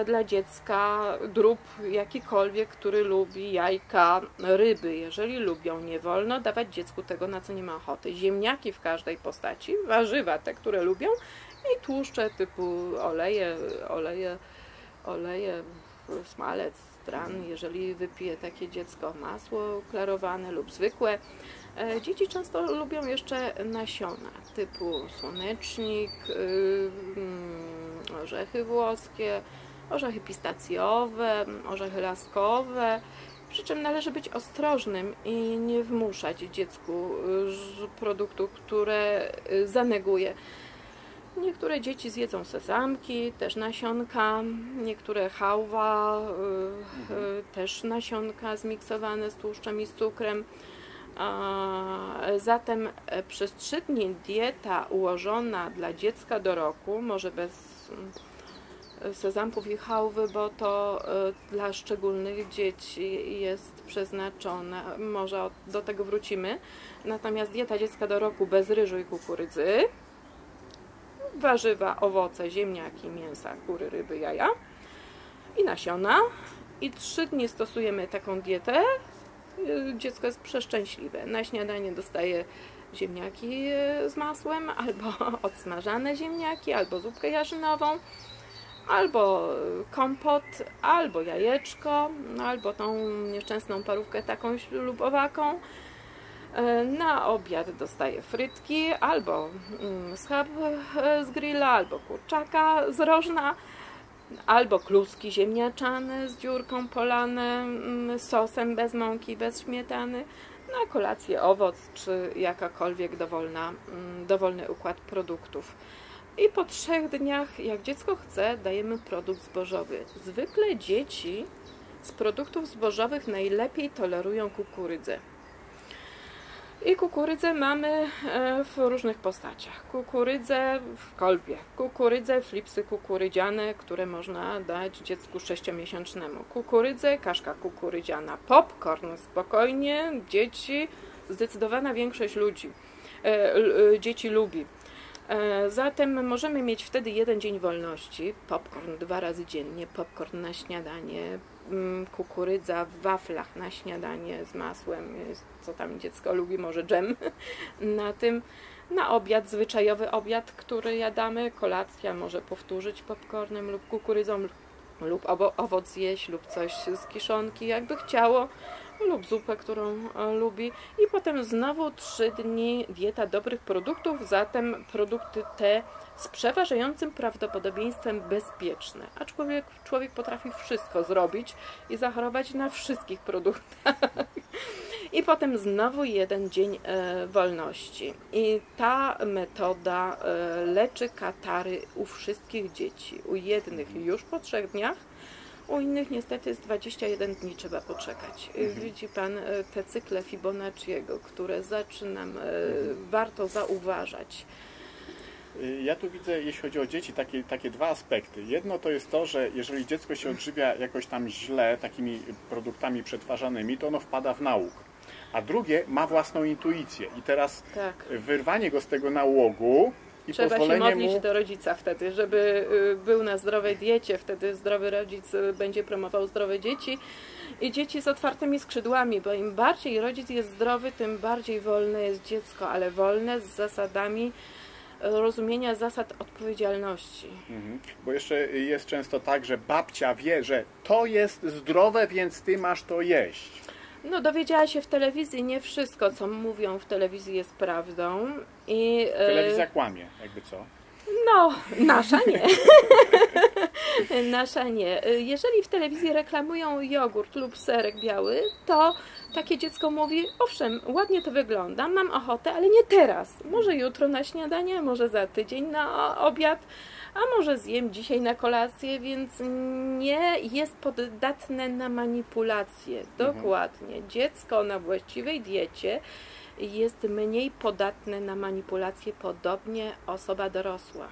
dla dziecka, drób jakikolwiek, który lubi, jajka, ryby, jeżeli lubią, nie wolno dawać dziecku tego, na co nie ma ochoty. Ziemniaki w każdej postaci, warzywa te, które lubią, i tłuszcze typu oleje, smalec, tran, jeżeli wypije takie dziecko masło klarowane lub zwykłe. Dzieci często lubią jeszcze nasiona typu słonecznik, orzechy włoskie, orzechy pistacjowe, orzechy laskowe. Przy czym należy być ostrożnym i nie wmuszać dziecku produktów, które zaneguje. Niektóre dzieci zjedzą sezamki, też nasionka, niektóre chałwa, też nasionka zmiksowane z tłuszczem i z cukrem. Zatem przez 3 dni dieta ułożona dla dziecka do roku, może bez sezamków i chałwy, bo to dla szczególnych dzieci jest przeznaczone, może do tego wrócimy. Natomiast dieta dziecka do roku bez ryżu i kukurydzy, warzywa, owoce, ziemniaki, mięsa, kury, ryby, jaja i nasiona. I 3 dni stosujemy taką dietę. Dziecko jest przeszczęśliwe. Na śniadanie dostaje ziemniaki z masłem, albo odsmażane ziemniaki, albo zupkę jarzynową, albo kompot, albo jajeczko, albo tą nieszczęsną parówkę taką lub owaką. Na obiad dostaje frytki, albo schab z grilla, albo kurczaka z rożna, albo kluski ziemniaczane z dziurką polane, sosem bez mąki, bez śmietany. Na kolację owoc czy jakakolwiek dowolny układ produktów. I po 3 dniach, jak dziecko chce, dajemy produkt zbożowy. Zwykle dzieci z produktów zbożowych najlepiej tolerują kukurydzę. I kukurydzę mamy w różnych postaciach. Kukurydzę w kolbie, kukurydzę, flipsy kukurydziane, które można dać dziecku 6-miesięcznemu. Kukurydzę, kaszka kukurydziana, popcorn, spokojnie, dzieci, zdecydowana większość ludzi, dzieci lubi. Zatem możemy mieć wtedy 1 dzień wolności, popcorn 2 razy dziennie, popcorn na śniadanie, kukurydza w waflach na śniadanie z masłem, co tam dziecko lubi, może dżem na tym, na obiad, zwyczajowy obiad, który jadamy, kolacja może powtórzyć popcornem lub kukurydzą, lub owoc jeść, lub coś z kiszonki, jakby chciało, lub zupę, którą lubi. I potem znowu 3 dni dieta dobrych produktów, zatem produkty te z przeważającym prawdopodobieństwem bezpieczne. A człowiek potrafi wszystko zrobić i zachorować na wszystkich produktach. I potem znowu 1 dzień wolności. I ta metoda leczy katary u wszystkich dzieci. U jednych już po 3 dniach, u innych niestety z 21 dni trzeba poczekać. Widzi Pan te cykle Fibonacciego, które warto zauważać. Ja tu widzę, jeśli chodzi o dzieci, takie 2 aspekty. Jedno to jest to, że jeżeli dziecko się odżywia jakoś tam źle takimi produktami przetwarzanymi, to ono wpada w nauk. A drugie, ma własną intuicję. I teraz wyrwanie go z tego nałogu i pozwolenie mu... Trzeba się modlić do rodzica wtedy, żeby był na zdrowej diecie. Wtedy zdrowy rodzic będzie promował zdrowe dzieci. I dzieci z otwartymi skrzydłami, bo im bardziej rodzic jest zdrowy, tym bardziej wolne jest dziecko, ale wolne z zasadami rozumienia zasad odpowiedzialności. Bo jeszcze jest często tak, że babcia wie, że to jest zdrowe, więc ty masz to jeść. No, dowiedziała się w telewizji, nie wszystko, co mówią w telewizji, jest prawdą. I telewizja kłamie, jakby co? No, nasza nie. Nasza nie. Jeżeli w telewizji reklamują jogurt lub serek biały, to takie dziecko mówi, owszem, ładnie to wygląda, mam ochotę, ale nie teraz. Może jutro na śniadanie, może za tydzień na obiad, a może zjem dzisiaj na kolację, więc nie jest podatne na manipulacje. Dokładnie. Dziecko na właściwej diecie jest mniej podatne na manipulacje, podobnie osoba dorosła.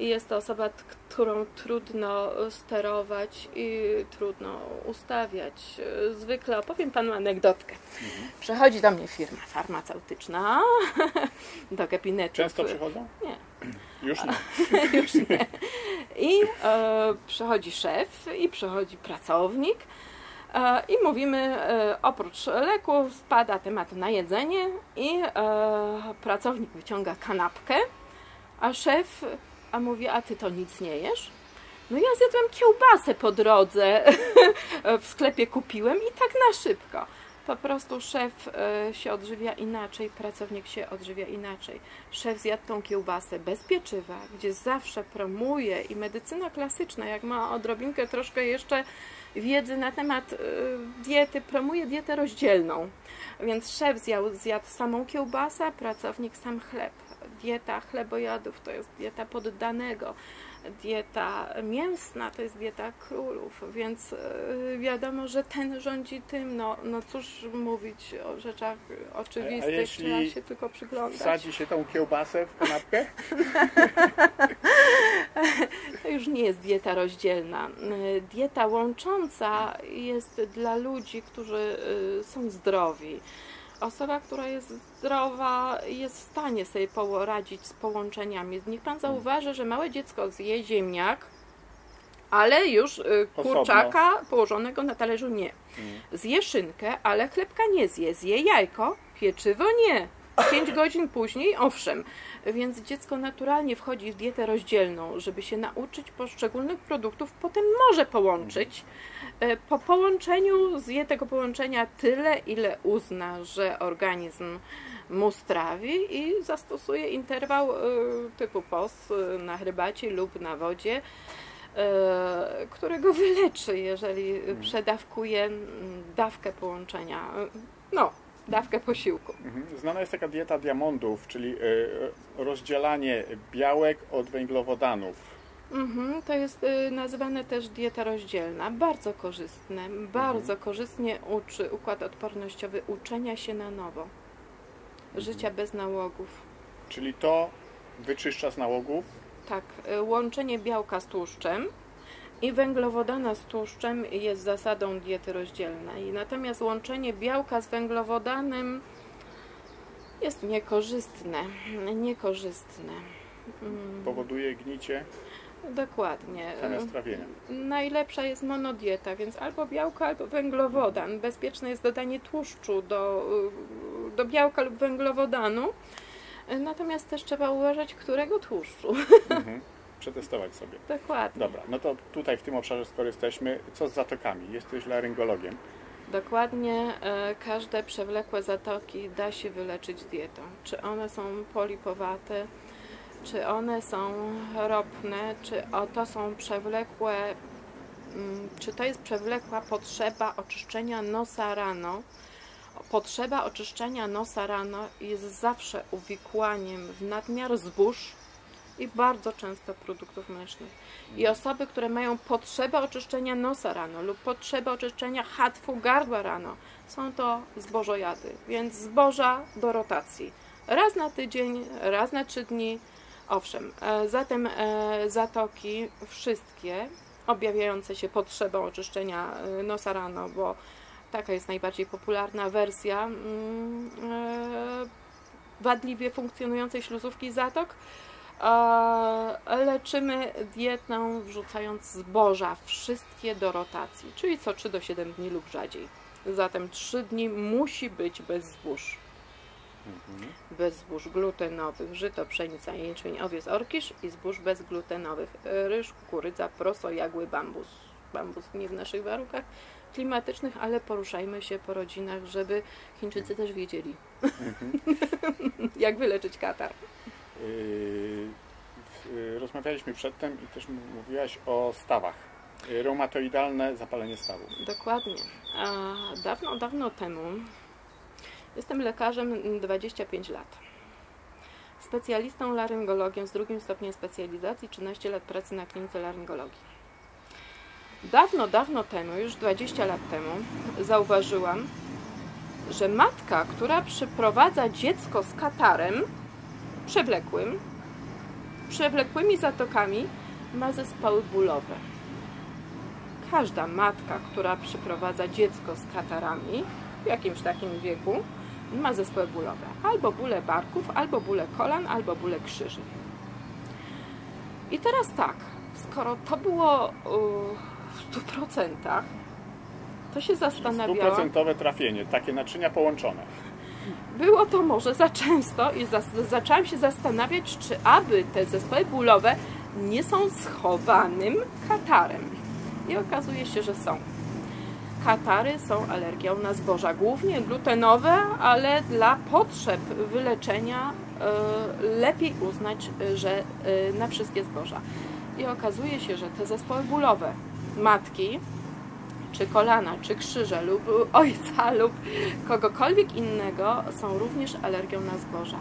Jest to osoba, którą trudno sterować i trudno ustawiać. Zwykle opowiem panu anegdotkę. Przechodzi do mnie firma farmaceutyczna do gabinetu. Często przychodzą? Nie. Już nie. Już nie. I przychodzi szef i przychodzi pracownik. I mówimy, oprócz leków wpada temat na jedzenie i pracownik wyciąga kanapkę, a szef mówi, a ty to nic nie jesz? No ja zjadłem kiełbasę po drodze, w sklepie kupiłem i tak na szybko. Po prostu szef się odżywia inaczej, pracownik się odżywia inaczej. Szef zjadł tą kiełbasę bez pieczywa, gdzie zawsze promuje i medycyna klasyczna, jak ma odrobinkę troszkę jeszcze wiedzy na temat diety, promuje dietę rozdzielną. Więc szef zjadł samą kiełbasę, pracownik sam chleb. Dieta chlebojadów to jest dieta poddanego. Dieta mięsna to jest dieta królów, więc wiadomo, że ten rządzi tym. No cóż mówić o rzeczach oczywistych, trzeba się tylko przyglądać. Wsadzi się tą kiełbasę w kanapkę? To już nie jest dieta rozdzielna. Dieta łącząca jest dla ludzi, którzy są zdrowi. Osoba, która jest zdrowa, jest w stanie sobie poradzić z połączeniami. Niech pan zauważy, że małe dziecko zje ziemniak, ale już kurczaka położonego na talerzu nie. Zje szynkę, ale chlebka nie zje. Zje jajko, pieczywo nie. 5 godzin później, owszem. Więc dziecko naturalnie wchodzi w dietę rozdzielną, żeby się nauczyć poszczególnych produktów, potem może połączyć. Po połączeniu zje tego połączenia tyle, ile uzna, że organizm mu strawi i zastosuje interwał typu POS na herbacie lub na wodzie, którego wyleczy, jeżeli przedawkuje dawkę połączenia. No. Dawkę posiłku. Znana jest taka dieta diamondów, czyli rozdzielanie białek od węglowodanów. To jest nazywane też dieta rozdzielna. Bardzo korzystne, bardzo korzystnie uczy układ odpornościowy uczenia się na nowo. Życia bez nałogów. Czyli to wyczyszcza z nałogów? Tak. Łączenie białka z tłuszczem. I węglowodana z tłuszczem jest zasadą diety rozdzielnej. Natomiast łączenie białka z węglowodanem jest niekorzystne. Niekorzystne. Powoduje gnicie? Dokładnie. Zamiast trawienia. Najlepsza jest monodieta, więc albo białko, albo węglowodan. Bezpieczne jest dodanie tłuszczu do białka lub węglowodanu. Natomiast też trzeba uważać, którego tłuszczu. Przetestować sobie. Dokładnie. Dobra, no to tutaj w tym obszarze, skoro jesteśmy, co z zatokami? Jesteś laryngologiem. Dokładnie. Każde przewlekłe zatoki da się wyleczyć dietą. Czy one są polipowate, czy one są ropne, czy to jest przewlekła potrzeba oczyszczenia nosa rano. Potrzeba oczyszczenia nosa rano jest zawsze uwikłaniem w nadmiar zbóż, i bardzo często produktów mlecznych. I osoby, które mają potrzebę oczyszczenia nosa rano lub potrzebę oczyszczenia chatwu gardła rano, są to zbożojady, więc zboża do rotacji. Raz na tydzień, raz na 3 dni, owszem. Zatem zatoki wszystkie objawiające się potrzebą oczyszczenia nosa rano, bo taka jest najbardziej popularna wersja wadliwie funkcjonującej śluzówki zatok, leczymy dietą wrzucając zboża wszystkie do rotacji, czyli co 3 do 7 dni lub rzadziej. Zatem 3 dni musi być bez zbóż. Bez zbóż glutenowych, żyto, pszenica, jęczmień, owiec, orkisz i zbóż bezglutenowych, ryż, kukurydza, proso, jagły, bambus. Bambus nie w naszych warunkach klimatycznych, ale poruszajmy się po rodzinach, żeby Chińczycy też wiedzieli, jak wyleczyć katar. rozmawialiśmy przedtem i też mówiłaś o stawach. Reumatoidalne zapalenie stawu. Dokładnie. Dawno temu, jestem lekarzem 25 lat, specjalistą laryngologiem z drugim stopniem specjalizacji, 13 lat pracy na klinice laryngologii. Dawno temu, już 20 lat temu, zauważyłam, że matka, która przyprowadza dziecko z katarem przewlekłym, przewlekłymi zatokami, ma zespoły bólowe. Każda matka, która przyprowadza dziecko z katarami w jakimś takim wieku, ma zespoły bólowe. Albo bóle barków, albo bóle kolan, albo bóle krzyży. I teraz tak, skoro to było w 100%, to się zastanawiałam... 100-procentowe trafienie, takie naczynia połączone. Było to może za często i zaczęłam się zastanawiać, czy aby te zespoły bólowe nie są schowanym katarem. I okazuje się, że są. Katary są alergią na zboża, głównie glutenowe, ale dla potrzeb wyleczenia lepiej uznać, że na wszystkie zboża. I okazuje się, że te zespoły bólowe matki, czy kolana, czy krzyże lub ojca lub kogokolwiek innego są również alergią na zboża.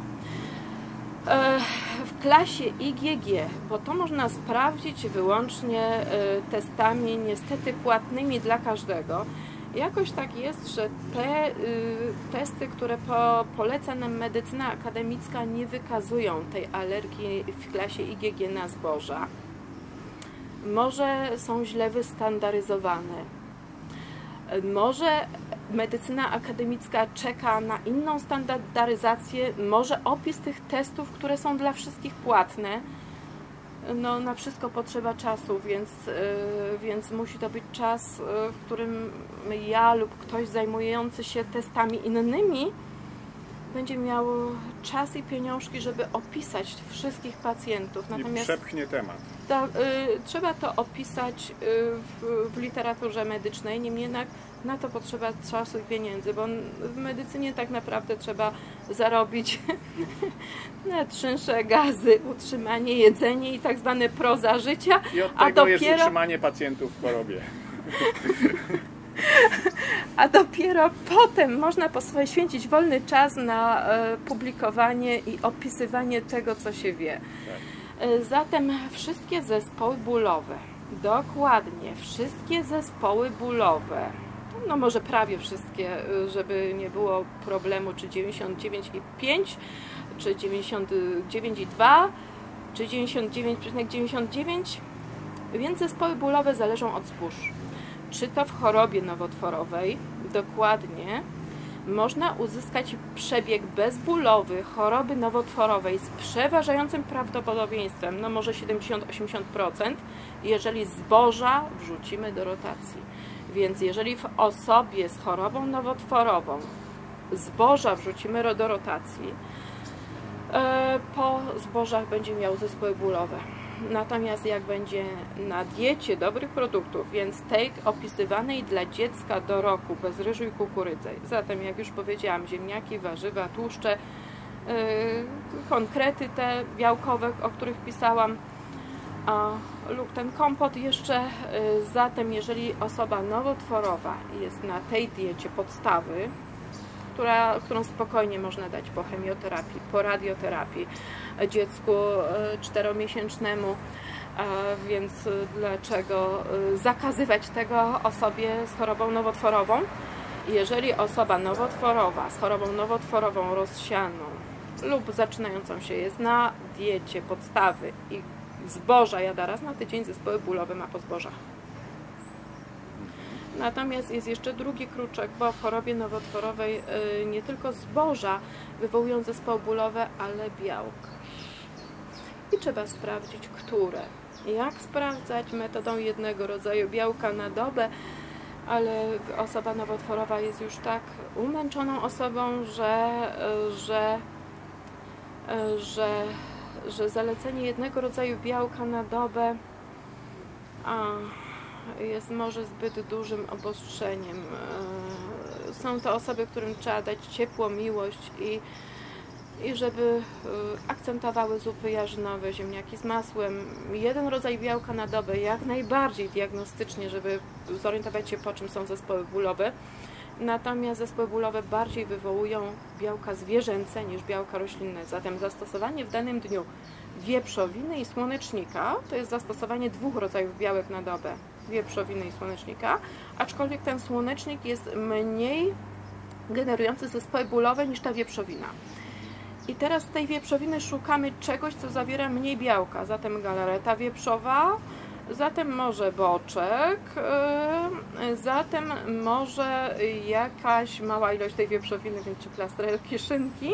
W klasie IgG, bo to można sprawdzić wyłącznie testami niestety płatnymi dla każdego, jakoś tak jest, że te testy, które poleca nam medycyna akademicka, nie wykazują tej alergii w klasie IgG na zboża. Może są źle wystandaryzowane. Może medycyna akademicka czeka na inną standaryzację, może opis tych testów, które są dla wszystkich płatne. No, na wszystko potrzeba czasu, więc musi to być czas, w którym ja lub ktoś zajmujący się testami innymi będzie miał czas i pieniążki, żeby opisać wszystkich pacjentów. Natomiast przepchnie temat. Trzeba to opisać w literaturze medycznej, niemniej jednak na to potrzeba czasu i pieniędzy, bo w medycynie tak naprawdę trzeba zarobić na czynsze, gazy, utrzymanie, jedzenie i tak zwane proza życia. I od tego jest utrzymanie pacjentów w chorobie. A dopiero potem można poświęcić wolny czas na publikowanie i opisywanie tego, co się wie. Zatem wszystkie zespoły bólowe, dokładnie wszystkie zespoły bólowe, no może prawie wszystkie, żeby nie było problemu, czy 99,5, czy 99,2, czy 99,99, więc zespoły bólowe zależą od zbóż. Czy to w chorobie nowotworowej, dokładnie, można uzyskać przebieg bezbólowy choroby nowotworowej z przeważającym prawdopodobieństwem, no może 70-80%, jeżeli zboża wrzucimy do rotacji. Więc jeżeli w osobie z chorobą nowotworową zboża wrzucimy do rotacji, po zbożach będzie miał zespoły bólowe. Natomiast jak będzie na diecie dobrych produktów, więc tej opisywanej dla dziecka do roku, bez ryżu i kukurydzy, zatem jak już powiedziałam, ziemniaki, warzywa, tłuszcze, konkrety te białkowe, o których pisałam, lub ten kompot jeszcze, zatem jeżeli osoba nowotworowa jest na tej diecie podstawy, którą spokojnie można dać po chemioterapii, po radioterapii dziecku 4-miesięcznemu, więc dlaczego zakazywać tego osobie z chorobą nowotworową? Jeżeli osoba nowotworowa z chorobą nowotworową rozsianą lub zaczynającą się jest na diecie podstawy i zboża jada raz na tydzień, zespoły bólowe ma po zbożach. Natomiast jest jeszcze drugi kruczek, bo w chorobie nowotworowej nie tylko zboża wywołują zespoły bólowe, ale białka. I trzeba sprawdzić, które. Jak sprawdzać? Metodą jednego rodzaju białka na dobę, ale osoba nowotworowa jest już tak umęczoną osobą, że zalecenie jednego rodzaju białka na dobę jest może zbyt dużym obostrzeniem. Są to osoby, którym trzeba dać ciepło, miłość i i żeby akcentowały zupy jarzynowe, ziemniaki z masłem, jeden rodzaj białka na dobę, jak najbardziej diagnostycznie, żeby zorientować się, po czym są zespoły bólowe. Natomiast zespoły bólowe bardziej wywołują białka zwierzęce niż białka roślinne. Zatem zastosowanie w danym dniu wieprzowiny i słonecznika to jest zastosowanie dwóch rodzajów białek na dobę, wieprzowiny i słonecznika, aczkolwiek ten słonecznik jest mniej generujący zespoły bólowe niż ta wieprzowina. I teraz z tej wieprzowiny szukamy czegoś, co zawiera mniej białka, zatem galareta wieprzowa, zatem może boczek, zatem może jakaś mała ilość tej wieprzowiny, czy plastrelki, szynki.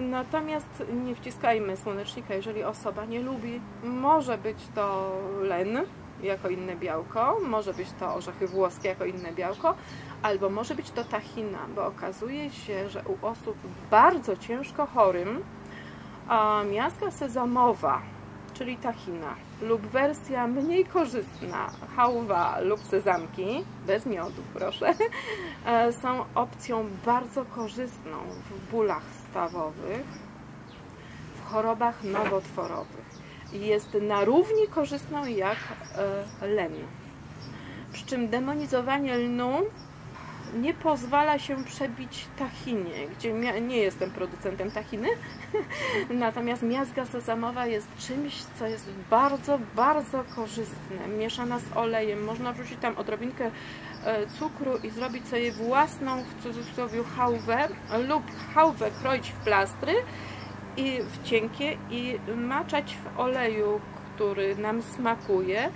Natomiast nie wciskajmy słonecznika, jeżeli osoba nie lubi. Może być to len jako inne białko, może być to orzechy włoskie jako inne białko, albo może być to tahina, bo okazuje się, że u osób bardzo ciężko chorym miazga sezamowa, czyli tahina, lub wersja mniej korzystna, chałwa lub sezamki, bez miodu proszę, są opcją bardzo korzystną w bólach stawowych, w chorobach nowotworowych. Jest na równi korzystną jak len. Przy czym demonizowanie lnu nie pozwala się przebić tahinie, gdzie nie jestem producentem tahiny, natomiast miazga sezamowa jest czymś, co jest bardzo, bardzo korzystne, mieszana z olejem, można wrzucić tam odrobinkę cukru i zrobić sobie własną, w cudzysłowie, chałwę lub chałwę kroić w plastry i w cienkie i maczać w oleju, który nam smakuje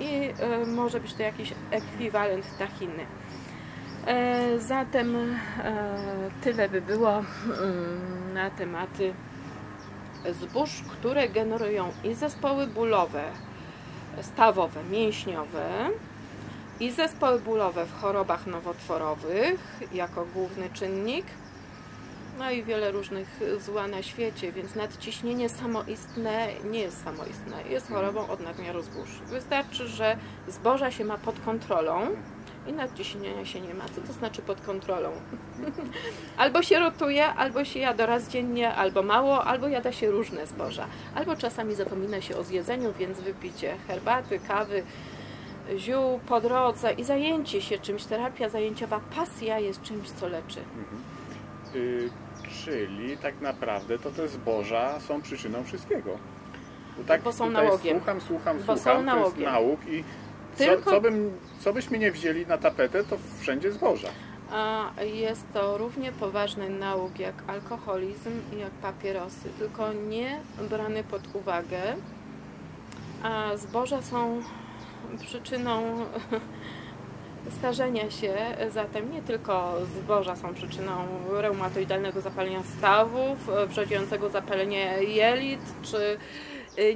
i może być to jakiś ekwiwalent tahiny. Zatem tyle by było na tematy zbóż, które generują i zespoły bólowe, stawowe, mięśniowe, i zespoły bólowe w chorobach nowotworowych jako główny czynnik, no i wiele różnych zła na świecie, więc nadciśnienie samoistne nie jest samoistne, jest chorobą od nadmiaru zbóż. Wystarczy, że zboża się ma pod kontrolą i nadciśnienia się nie ma. Co to znaczy pod kontrolą? Albo się rotuje, albo się jada raz dziennie, albo mało, albo jada się różne zboża. Albo czasami zapomina się o zjedzeniu, więc wypicie herbaty, kawy, ziół po drodze i zajęcie się czymś. Terapia zajęciowa, pasja jest czymś, co leczy. Czyli tak naprawdę to te zboża są przyczyną wszystkiego. Bo, tak bo są nałogiem. Słucham, to jest nauk i co byśmy nie wzięli na tapetę, to wszędzie zboża. A jest to równie poważny nauk jak alkoholizm i jak papierosy, tylko nie brany pod uwagę. A zboża są przyczyną starzenia się, zatem nie tylko zboża są przyczyną reumatoidalnego zapalenia stawów, przechodzącego zapalenia jelit, czy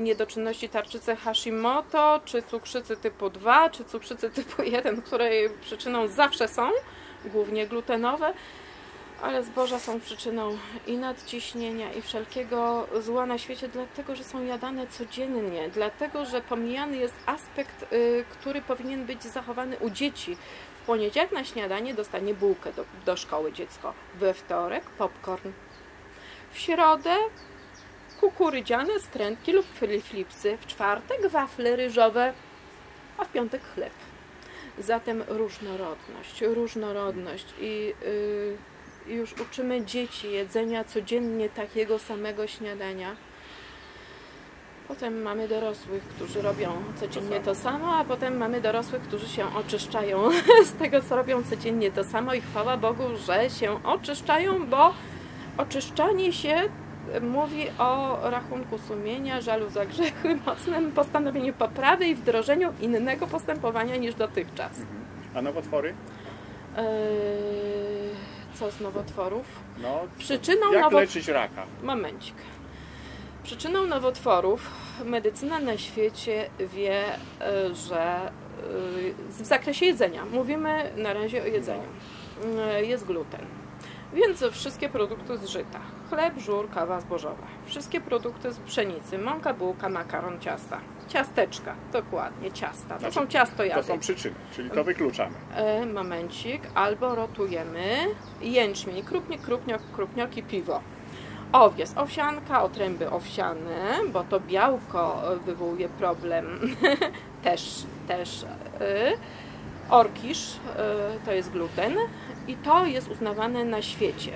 niedoczynności tarczycy Hashimoto, czy cukrzycy typu 2, czy cukrzycy typu 1, której przyczyną zawsze są, głównie glutenowe, ale zboża są przyczyną i nadciśnienia, i wszelkiego zła na świecie, dlatego, że są jadane codziennie, dlatego, że pomijany jest aspekt, który powinien być zachowany u dzieci. W poniedziałek na śniadanie dostanie bułkę do szkoły dziecko, we wtorek popcorn, w środę kukurydziane skrętki lub flipsy, w czwartek wafle ryżowe, a w piątek chleb. Zatem różnorodność i już uczymy dzieci jedzenia codziennie takiego samego śniadania. Potem mamy dorosłych, którzy robią codziennie to samo, a potem mamy dorosłych, którzy się oczyszczają z tego, co robią codziennie to samo i chwała Bogu, że się oczyszczają, bo oczyszczanie się mówi o rachunku sumienia, żalu za grzechy, mocnym postanowieniu poprawy i wdrożeniu innego postępowania niż dotychczas. A nowotwory? Co z nowotworów? No, jak leczyć raka? Momencik. Przyczyną nowotworów medycyna na świecie wie, że w zakresie jedzenia, mówimy na razie o jedzeniu, jest gluten. Więc wszystkie produkty z żyta, chleb, żur, kawa zbożowa, wszystkie produkty z pszenicy, mąka, bułka, makaron, ciasta, ciasteczka, dokładnie, ciasta, to są ciastojady. To są przyczyny, czyli to wykluczamy. Momencik, albo rotujemy jęczmień, krupnik, krupniok, krupnioki, piwo. Owies, owsianka, otręby owsiane, bo to białko wywołuje problem też. Orkisz, to jest gluten i to jest uznawane na świecie.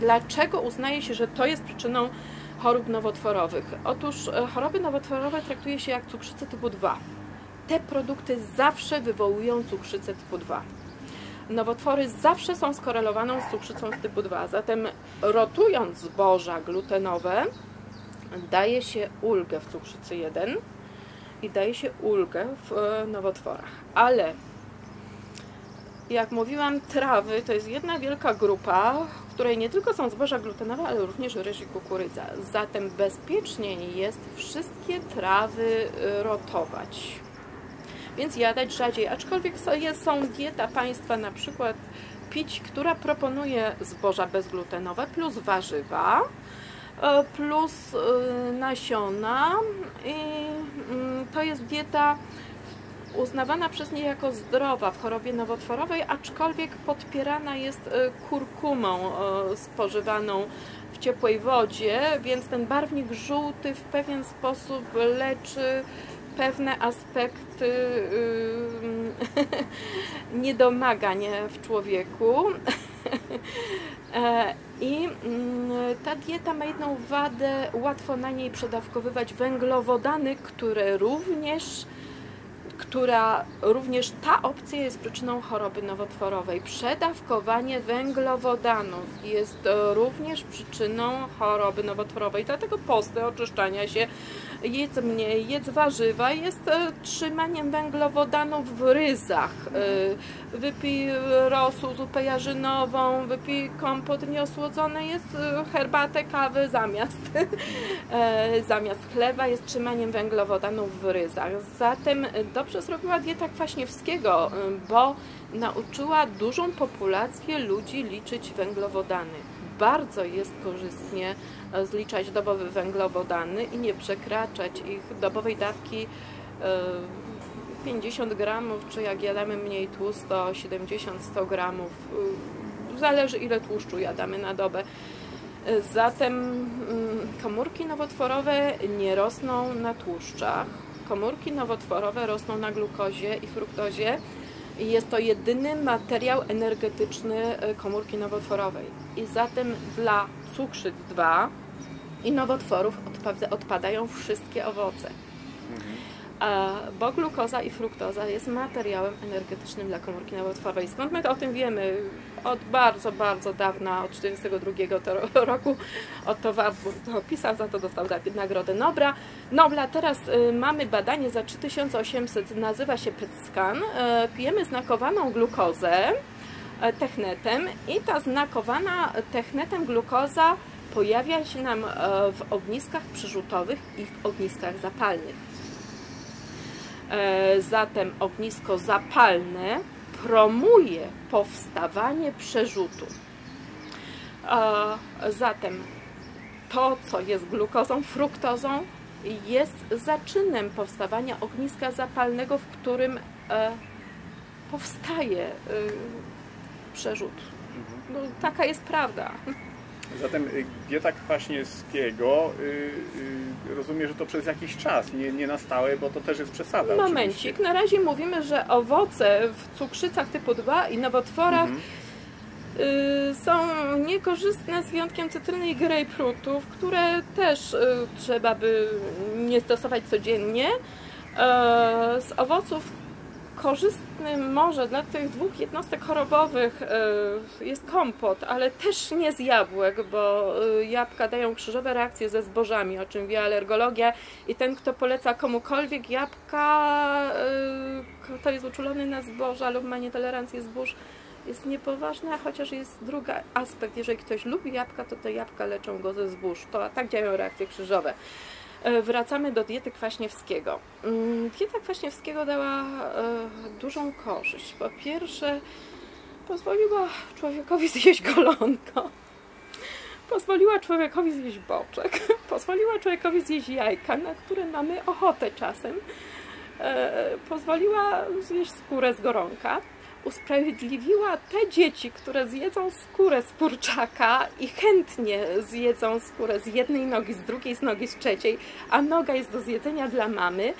Dlaczego uznaje się, że to jest przyczyną chorób nowotworowych? Otóż choroby nowotworowe traktuje się jak cukrzycę typu 2. Te produkty zawsze wywołują cukrzycę typu 2. Nowotwory zawsze są skorelowane z cukrzycą typu 2, zatem rotując zboża glutenowe daje się ulgę w cukrzycy 1 i daje się ulgę w nowotworach. Ale jak mówiłam, trawy to jest jedna wielka grupa, w której nie tylko są zboża glutenowe, ale również ryż i kukurydza. Zatem bezpieczniej jest wszystkie trawy rotować. Więc jadać rzadziej, aczkolwiek są dieta państwa, na przykład pić, która proponuje zboża bezglutenowe plus warzywa, plus nasiona. I to jest dieta uznawana przez nie jako zdrowa w chorobie nowotworowej, aczkolwiek podpierana jest kurkumą spożywaną w ciepłej wodzie, więc ten barwnik żółty w pewien sposób leczy pewne aspekty niedomagań w człowieku. I ta dieta ma jedną wadę, łatwo na niej przedawkowywać węglowodany, która również ta opcja jest przyczyną choroby nowotworowej. Przedawkowanie węglowodanów jest również przyczyną choroby nowotworowej, dlatego posty, oczyszczania się, jedz mniej, jedz warzywa, jest trzymaniem węglowodanów w ryzach. Wypij rosół, zupę jarzynową, wypij kompot nieosłodzony, jest herbatę, kawę zamiast chleba, jest trzymaniem węglowodanów w ryzach. Zatem dobrze zrobiła dieta Kwaśniewskiego, bo nauczyła dużą populację ludzi liczyć węglowodany. Bardzo jest korzystnie zliczać dobowe węglowodany i nie przekraczać ich dobowej dawki 50 gramów, czy jak jadamy mniej tłusto 70-100 gramów. Zależy, ile tłuszczu jadamy na dobę. Zatem komórki nowotworowe nie rosną na tłuszczach. Komórki nowotworowe rosną na glukozie i fruktozie. Jest to jedyny materiał energetyczny komórki nowotworowej. I zatem dla cukrzyc 2 i nowotworów odpadają wszystkie owoce. Bo glukoza i fruktoza jest materiałem energetycznym dla komórki nowotworowej. Skąd my to o tym wiemy? Od bardzo, bardzo dawna, od 1942 roku, oto Warburg to pisał, za to dostał nagrodę Nobla. Teraz mamy badanie za 3800, nazywa się PET scan. Pijemy znakowaną glukozę technetem i ta znakowana technetem glukoza pojawia się nam w ogniskach przyrzutowych i w ogniskach zapalnych. Zatem ognisko zapalne promuje powstawanie przerzutu. Zatem to, co jest glukozą, fruktozą, jest zaczynem powstawania ogniska zapalnego, w którym powstaje przerzut. No, taka jest prawda. Zatem dieta Kwaśniewskiego, rozumiem, że to przez jakiś czas, nie na stałe, bo to też jest przesada. Momencik, oczywiście. Na razie mówimy, że owoce w cukrzycach typu 2 i nowotworach są niekorzystne, z wyjątkiem cytryny i grejpfrutów, które też trzeba by nie stosować codziennie. Z owoców korzystnym może dla tych dwóch jednostek chorobowych jest kompot, ale też nie z jabłek, bo jabłka dają krzyżowe reakcje ze zbożami, o czym wie alergologia i ten, kto poleca komukolwiek jabłka, kto jest uczulony na zboża lub ma nietolerancję zbóż, jest niepoważna, chociaż jest drugi aspekt, jeżeli ktoś lubi jabłka, to te jabłka leczą go ze zbóż, to tak działają reakcje krzyżowe. Wracamy do diety Kwaśniewskiego. Dieta Kwaśniewskiego dała dużą korzyść. Po pierwsze, pozwoliła człowiekowi zjeść golonko, pozwoliła człowiekowi zjeść boczek, pozwoliła człowiekowi zjeść jajka, na które mamy ochotę czasem, pozwoliła zjeść skórę z goronka. usprawiedliwiła te dzieci, które zjedzą skórę z kurczaka i chętnie zjedzą skórę z jednej nogi, z drugiej, z nogi, z trzeciej, a noga jest do zjedzenia dla mamy.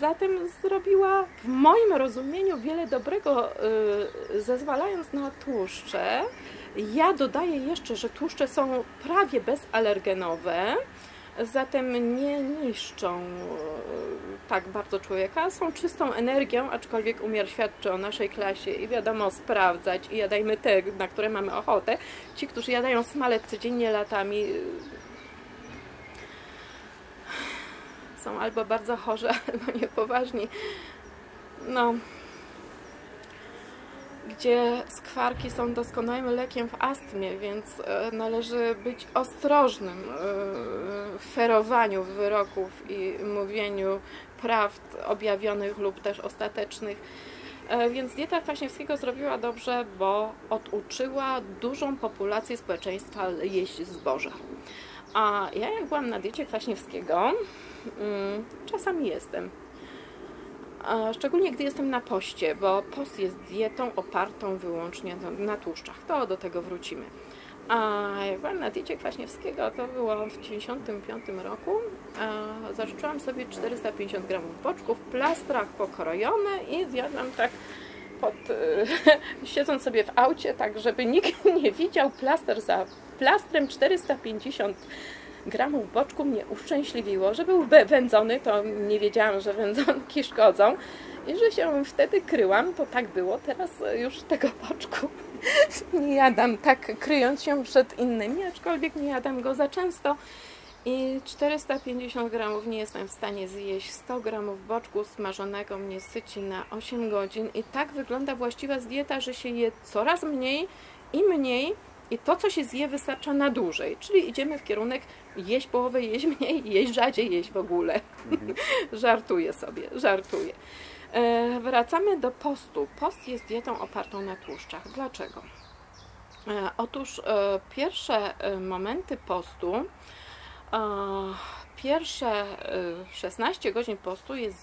Zatem zrobiła w moim rozumieniu wiele dobrego, zezwalając na tłuszcze. Ja dodaję jeszcze, że tłuszcze są prawie bezalergenowe, zatem nie niszczą tak bardzo człowieka, są czystą energią, aczkolwiek umiar świadczy o naszej klasie i wiadomo, sprawdzać i jadajmy te, na które mamy ochotę. Ci, którzy jadają smalec codziennie latami, są albo bardzo chorzy, albo niepoważni. No, gdzie skwarki są doskonałym lekiem w astmie, więc należy być ostrożnym w ferowaniu wyroków i mówieniu prawd objawionych lub też ostatecznych. Więc dieta Kwaśniewskiego zrobiła dobrze, bo oduczyła dużą populację społeczeństwa jeść zboża. A ja jak byłam na diecie Kwaśniewskiego, czasami jestem. Szczególnie gdy jestem na poście, bo post jest dietą opartą wyłącznie na tłuszczach. To do tego wrócimy. A jak byłam na diecie Kwaśniewskiego, to było w 1995 roku, zażyczyłam sobie 450 g boczków w plastrach pokrojone i zjadłam tak siedząc sobie w aucie, tak żeby nikt nie widział, plaster za plastrem, 450 gramów boczku mnie uszczęśliwiło, że był wędzony, to nie wiedziałam, że wędzonki szkodzą i że się wtedy kryłam, to tak było, teraz już tego boczku nie jadam, tak kryjąc się przed innymi, aczkolwiek nie jadam go za często i 450 gramów nie jestem w stanie zjeść, 100 gramów boczku smażonego mnie syci na 8 godzin i tak wygląda właściwa dieta, że się je coraz mniej i to, co się zje, wystarcza na dłużej. Czyli idziemy w kierunek jeść połowę, jeść mniej, jeść rzadziej, jeść w ogóle. Żartuję sobie, żartuję. Wracamy do postu. Post jest dietą opartą na tłuszczach. Dlaczego? Otóż pierwsze momenty postu, pierwsze 16 godzin postu jest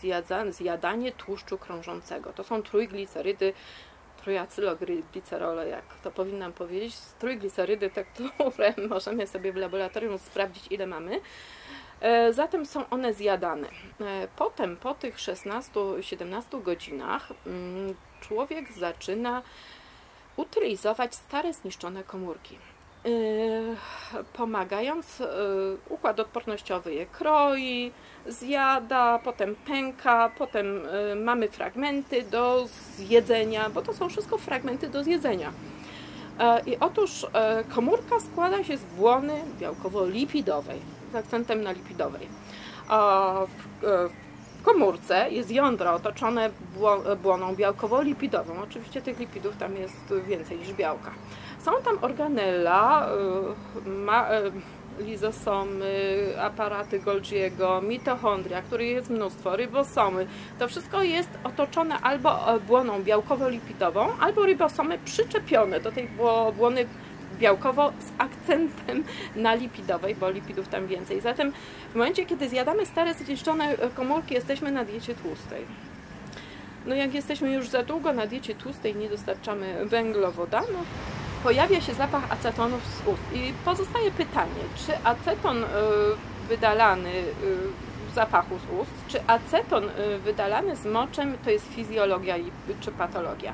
zjadanie tłuszczu krążącego. To są trójglicerydy, trójacyloglicerole, jak to powinnam powiedzieć, trójglicerydy, te, które możemy sobie w laboratorium sprawdzić, ile mamy. Zatem są one zjadane. Potem, po tych 16-17 godzinach, człowiek zaczyna utylizować stare, zniszczone komórki. Pomagając, układ odpornościowy je kroi, zjada, potem pęka, potem mamy fragmenty do zjedzenia, bo to są wszystko fragmenty do zjedzenia. I otóż komórka składa się z błony białkowo-lipidowej, z akcentem na lipidowej. W komórce jest jądro otoczone błoną białkowo-lipidową. Oczywiście tych lipidów tam jest więcej niż białka. Są tam organela, lizosomy, aparaty Golgiego, mitochondria, których jest mnóstwo, rybosomy. To wszystko jest otoczone albo błoną białkowo-lipidową, albo rybosomy przyczepione do tej błony białkowo z akcentem na lipidowej, bo lipidów tam więcej. Zatem w momencie, kiedy zjadamy stare, zniszczone komórki, jesteśmy na diecie tłustej. No jak jesteśmy już za długo na diecie tłustej, nie dostarczamy węglowodanów, pojawia się zapach acetonów z ust i pozostaje pytanie, czy aceton wydalany w zapachu z ust, czy aceton wydalany z moczem to jest fizjologia czy patologia?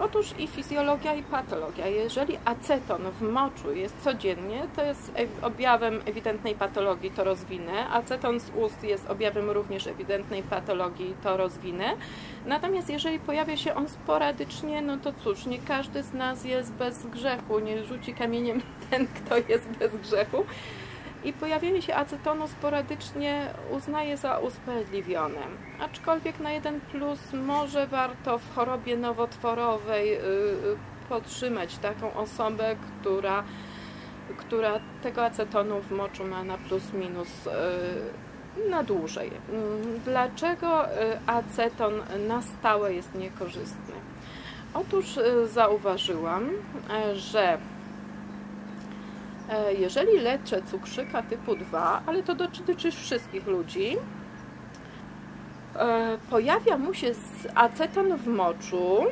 Otóż i fizjologia, i patologia. Jeżeli aceton w moczu jest codziennie, to jest objawem ewidentnej patologii, to rozwinę. Aceton z ust jest objawem również ewidentnej patologii, to rozwinę. Natomiast jeżeli pojawia się on sporadycznie, no to cóż, nie każdy z nas jest bez grzechu, nie rzuci kamieniem ten, kto jest bez grzechu. I pojawienie się acetonu sporadycznie uznaje za usprawiedliwione. Aczkolwiek na 1+, może warto w chorobie nowotworowej podtrzymać taką osobę, która tego acetonu w moczu ma na +- na dłużej. Dlaczego aceton na stałe jest niekorzystny? Otóż zauważyłam, że jeżeli leczę cukrzyka typu 2, ale to dotyczy wszystkich ludzi, pojawia mu się aceton w moczu,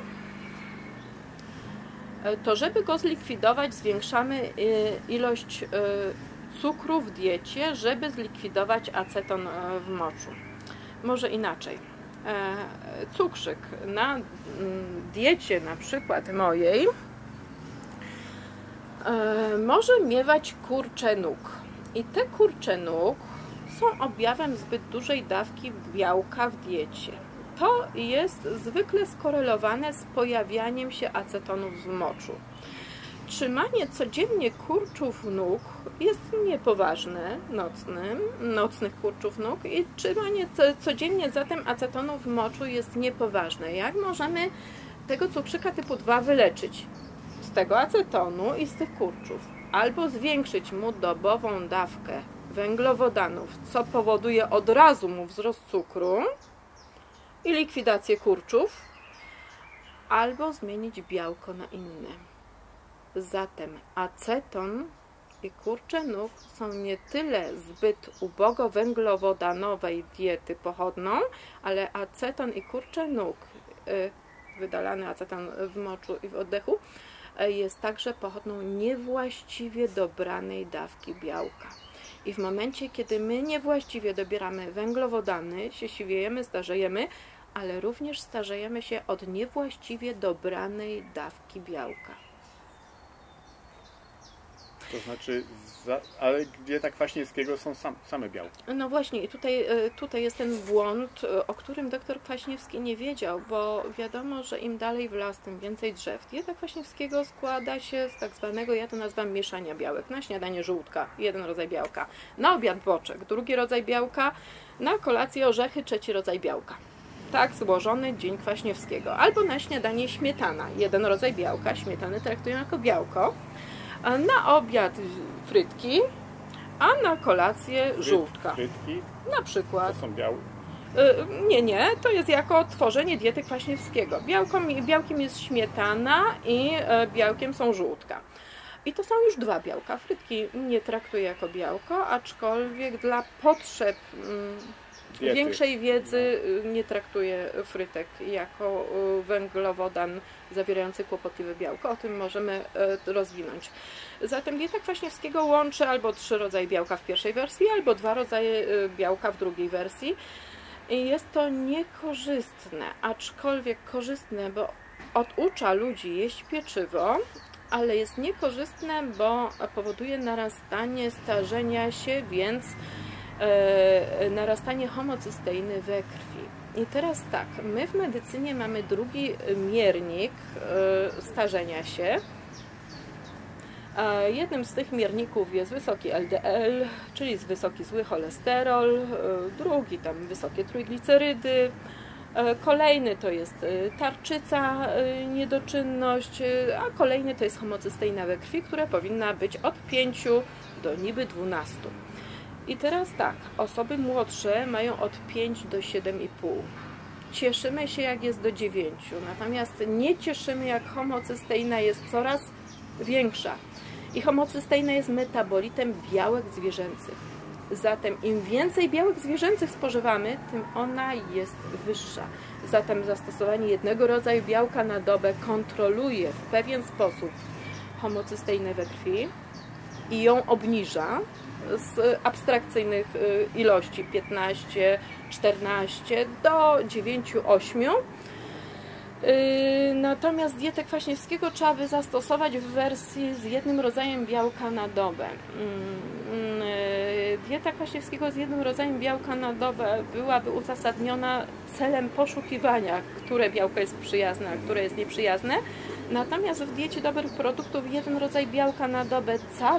to żeby go zlikwidować, zwiększamy ilość cukru w diecie, żeby zlikwidować aceton w moczu. Może inaczej. Cukrzyk na diecie, na przykład mojej, może miewać kurcze nóg. I te kurcze nóg są objawem zbyt dużej dawki białka w diecie. To jest zwykle skorelowane z pojawianiem się acetonów w moczu. Trzymanie codziennie kurczów nóg jest niepoważne, nocnych kurczów nóg, i trzymanie codziennie zatem acetonów w moczu jest niepoważne. Jak możemy tego cukrzyka typu 2 wyleczyć? Z tego acetonu i z tych kurczów. Albo zwiększyć mu dobową dawkę węglowodanów, co powoduje od razu mu wzrost cukru i likwidację kurczów, albo zmienić białko na inne. Zatem aceton i kurcze nóg są nie tyle zbyt ubogo węglowodanowej diety pochodną, ale aceton i kurcze nóg, wydalany aceton w moczu i w oddechu, jest także pochodną niewłaściwie dobranej dawki białka. I w momencie, kiedy my niewłaściwie dobieramy węglowodany, się siwiejemy, starzejemy, ale również starzejemy się od niewłaściwie dobranej dawki białka. To znaczy, ale dieta Kwaśniewskiego są same białka. No właśnie, i tutaj jest ten błąd, o którym doktor Kwaśniewski nie wiedział, bo wiadomo, że im dalej w las, tym więcej drzew. Dieta Kwaśniewskiego składa się z tak zwanego, ja to nazywam, mieszania białek. Na śniadanie żółtka, jeden rodzaj białka. Na obiad boczek, drugi rodzaj białka. Na kolację orzechy, trzeci rodzaj białka. Tak złożony dzień Kwaśniewskiego. Albo na śniadanie śmietana, jeden rodzaj białka. Śmietany traktują jako białko. Na obiad frytki, a na kolację żółtka. Frytki? Na przykład. To są białe? Nie, to jest jako tworzenie diety Kwaśniewskiego. Białkiem jest śmietana i białkiem są żółtka. I to są już dwa białka. Frytki nie traktuję jako białko, aczkolwiek dla potrzeb większej wiedzy nie traktuję frytek jako węglowodan zawierający kłopotliwe białko. O tym możemy rozwinąć. Zatem dieta Kwaśniewskiego łączy albo 3 rodzaje białka w pierwszej wersji, albo 2 rodzaje białka w drugiej wersji. I jest to niekorzystne, aczkolwiek korzystne, bo oducza ludzi jeść pieczywo, ale jest niekorzystne, bo powoduje narastanie starzenia się, więc narastanie homocysteiny we krwi. I teraz tak, my w medycynie mamy drugi miernik starzenia się. Jednym z tych mierników jest wysoki LDL, czyli wysoki zły cholesterol, drugi tam wysokie trójglicerydy, kolejny to jest tarczyca, niedoczynność, a kolejny to jest homocysteina we krwi, która powinna być od 5 do niby 12. I teraz tak, osoby młodsze mają od 5 do 7,5. Cieszymy się, jak jest do 9, natomiast nie cieszymy, jak homocysteina jest coraz większa. I homocysteina jest metabolitem białek zwierzęcych. Zatem im więcej białek zwierzęcych spożywamy, tym ona jest wyższa. Zatem zastosowanie jednego rodzaju białka na dobę kontroluje w pewien sposób homocysteinę we krwi i ją obniża z abstrakcyjnych ilości 15, 14 do 9, 8. Natomiast dietę Kwaśniewskiego trzeba by zastosować w wersji z jednym rodzajem białka na dobę. Dieta Kwaśniewskiego z jednym rodzajem białka na dobę byłaby uzasadniona celem poszukiwania, które białko jest przyjazne, a które jest nieprzyjazne. Natomiast w diecie dobrych produktów jeden rodzaj białka na dobę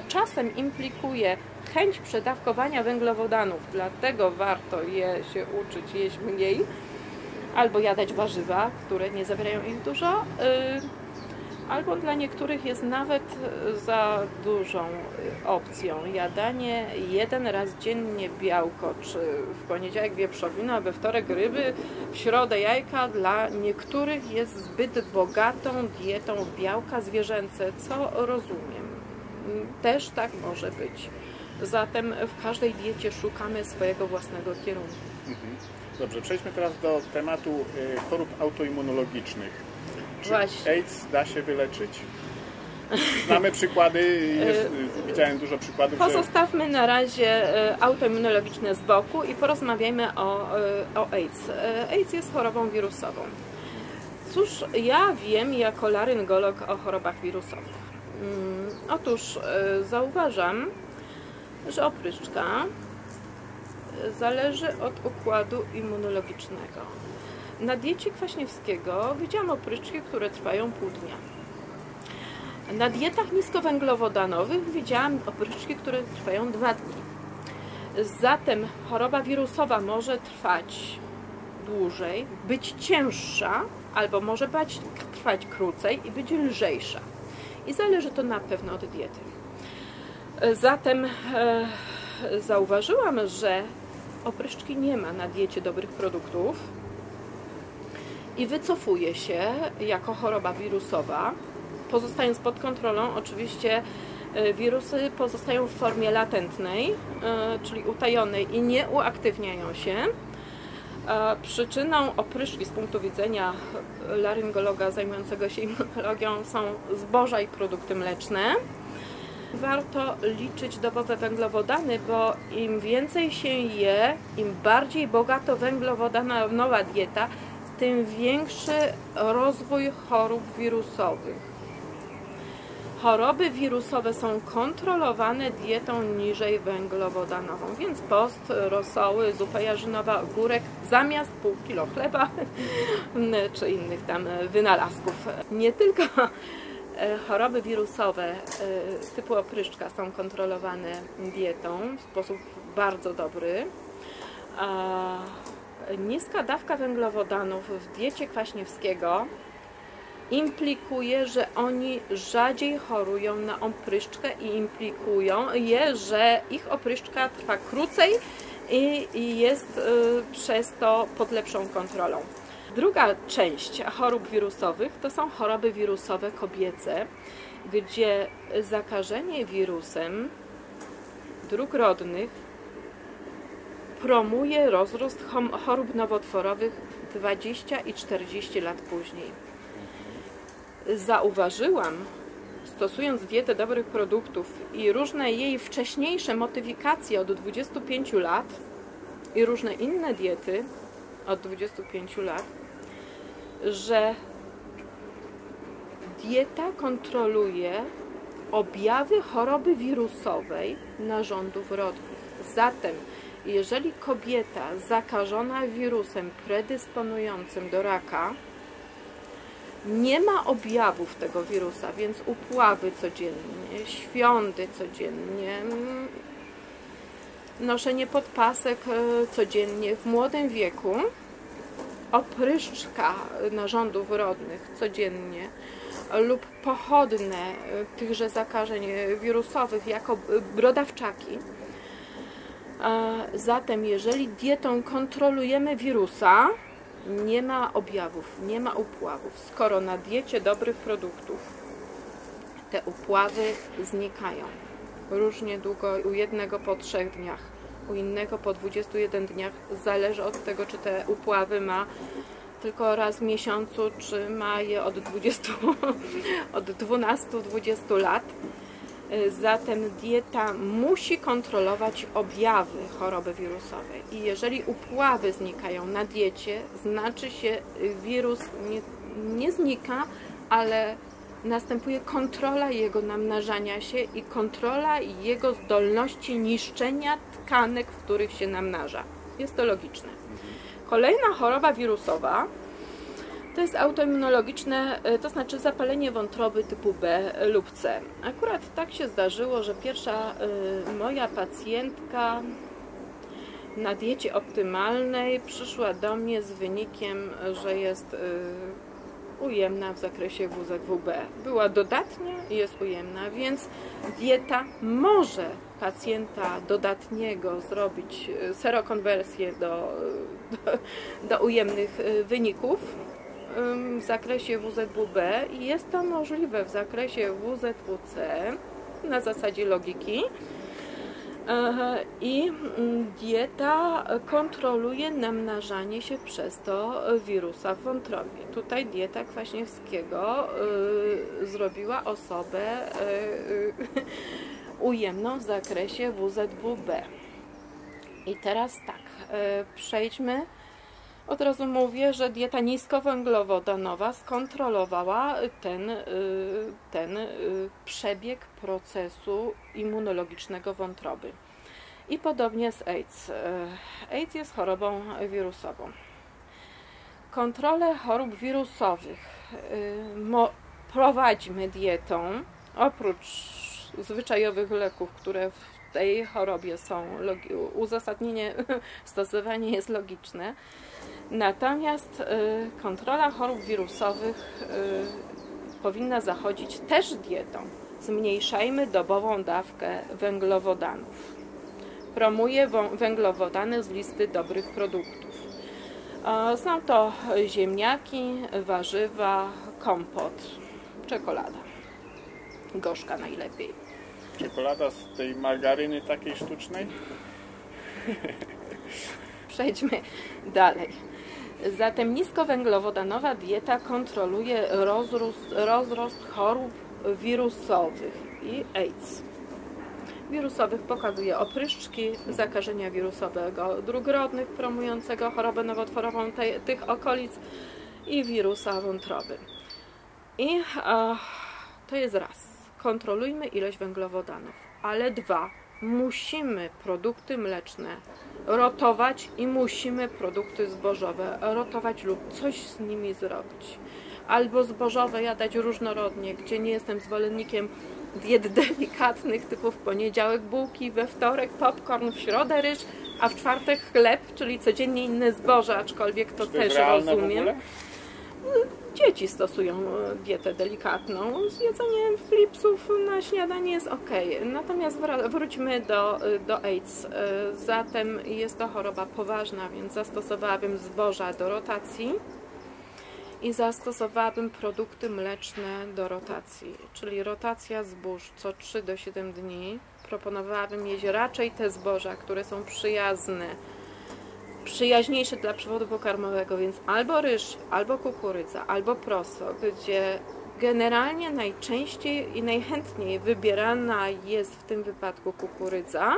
czasem implikuje chęć przedawkowania węglowodanów, dlatego warto je się uczyć jeść mniej albo jadać warzywa, które nie zawierają ich dużo, albo dla niektórych jest nawet za dużą opcją jadanie 1 raz dziennie białko, czy w poniedziałek wieprzowina, we wtorek ryby, w środę jajka. Dla niektórych jest zbyt bogatą dietą białka zwierzęce, co rozumiem. Też tak może być. Zatem w każdej diecie szukamy swojego własnego kierunku. Dobrze, przejdźmy teraz do tematu chorób autoimmunologicznych. Czy AIDS da się wyleczyć? Znamy przykłady, widziałem dużo przykładów. Pozostawmy na razie autoimmunologiczne z boku i porozmawiajmy o AIDS. AIDS jest chorobą wirusową. Cóż ja wiem jako laryngolog o chorobach wirusowych? Otóż zauważam, że opryszczka zależy od układu immunologicznego. Na diecie Kwaśniewskiego widziałam opryszczki, które trwają pół dnia. Na dietach niskowęglowodanowych widziałam opryszczki, które trwają 2 dni. Zatem choroba wirusowa może trwać dłużej, być cięższa, albo może trwać krócej i być lżejsza. I zależy to na pewno od diety. Zatem zauważyłam, że opryszczki nie ma na diecie dobrych produktów i wycofuje się jako choroba wirusowa, pozostając pod kontrolą. Oczywiście wirusy pozostają w formie latentnej, czyli utajonej, i nie uaktywniają się. Przyczyną opryszki z punktu widzenia laryngologa zajmującego się immunologią są zboża i produkty mleczne. Warto liczyć dobowe węglowodany, bo im więcej się je, im bardziej bogato węglowodanowa dieta, tym większy rozwój chorób wirusowych. Choroby wirusowe są kontrolowane dietą niżej węglowodanową, więc post, rosoły, zupa jarzynowa, ogórek zamiast pół kilo chleba czy innych tam wynalazków. Nie tylko choroby wirusowe typu opryszczka są kontrolowane dietą w sposób bardzo dobry. Niska dawka węglowodanów w diecie Kwaśniewskiego implikuje, że oni rzadziej chorują na opryszczkę i implikują je, że ich opryszczka trwa krócej i jest przez to pod lepszą kontrolą. Druga część chorób wirusowych to są choroby wirusowe kobiece, gdzie zakażenie wirusem dróg rodnych promuje rozrost chorób nowotworowych 20 i 40 lat później. Zauważyłam, stosując dietę dobrych produktów i różne jej wcześniejsze modyfikacje od 25 lat i różne inne diety od 25 lat, że dieta kontroluje objawy choroby wirusowej narządów rodnych. Zatem, jeżeli kobieta zakażona wirusem predysponującym do raka nie ma objawów tego wirusa, więc upławy codziennie, świądy codziennie, noszenie podpasek codziennie w młodym wieku, opryszczka narządów rodnych codziennie lub pochodne tychże zakażeń wirusowych jako brodawczaki. Zatem jeżeli dietą kontrolujemy wirusa, nie ma objawów, nie ma upławów. Skoro na diecie dobrych produktów te upławy znikają różnie długo, u jednego po 3 dniach, u innego po 21 dniach, zależy od tego, czy te upławy ma tylko raz w miesiącu, czy ma je od 12-20 lat. Zatem dieta musi kontrolować objawy choroby wirusowej i jeżeli upławy znikają na diecie, znaczy się wirus nie znika, ale następuje kontrola jego namnażania się i kontrola jego zdolności niszczenia tkanek, w których się namnaża. Jest to logiczne. Kolejna choroba wirusowa to jest autoimmunologiczne, to znaczy zapalenie wątroby typu B lub C. Akurat tak się zdarzyło, że pierwsza moja pacjentka na diecie optymalnej przyszła do mnie z wynikiem, że jest ujemna w zakresie WZWB. Była dodatnia i jest ujemna, więc dieta może pacjenta dodatniego zrobić serokonwersję do ujemnych wyników w zakresie WZWB i jest to możliwe w zakresie WZWC na zasadzie logiki. i dieta kontroluje namnażanie się przez to wirusa w wątrobie. Tutaj dieta Kwaśniewskiego zrobiła osobę ujemną w zakresie WZWB. I teraz tak, przejdźmy. Od razu mówię, że dieta niskowęglowodanowa skontrolowała ten przebieg procesu immunologicznego wątroby. I podobnie z AIDS. AIDS jest chorobą wirusową. Kontrolę chorób wirusowych prowadzimy dietą, oprócz zwyczajowych leków, które w tej chorobie są, uzasadnienie stosowanie jest logiczne. Natomiast kontrola chorób wirusowych powinna zachodzić też dietą. Zmniejszajmy dobową dawkę węglowodanów. Promuje węglowodany z listy dobrych produktów. Są to ziemniaki, warzywa, kompot, czekolada. Gorzka najlepiej. Czekolada z tej margaryny takiej sztucznej? Przejdźmy dalej. Zatem niskowęglowodanowa dieta kontroluje rozrost chorób wirusowych i AIDS. Wirusowych pokazuje opryszczki, zakażenia wirusowego drugorodnych promującego chorobę nowotworową tych okolic i wirusa wątroby. I to jest raz. Kontrolujmy ilość węglowodanów, ale dwa. Musimy produkty mleczne rotować i musimy produkty zbożowe rotować lub coś z nimi zrobić. Albo zbożowe jadać różnorodnie, gdzie nie jestem zwolennikiem diet delikatnych typu w poniedziałek bułki, we wtorek popcorn, w środę ryż, a w czwartek chleb, czyli codziennie inne zboże, aczkolwiek to też rozumiem. Dzieci stosują dietę delikatną, zjedzenie flipsów na śniadanie jest ok. Natomiast wróćmy do AIDS. Zatem jest to choroba poważna, więc zastosowałabym zboża do rotacji i zastosowałabym produkty mleczne do rotacji, czyli rotacja zbóż co 3 do 7 dni. Proponowałabym jeść raczej te zboża, które są przyjaźniejsze dla przewodu pokarmowego, więc albo ryż, albo kukurydza, albo proso, gdzie generalnie najczęściej i najchętniej wybierana jest w tym wypadku kukurydza,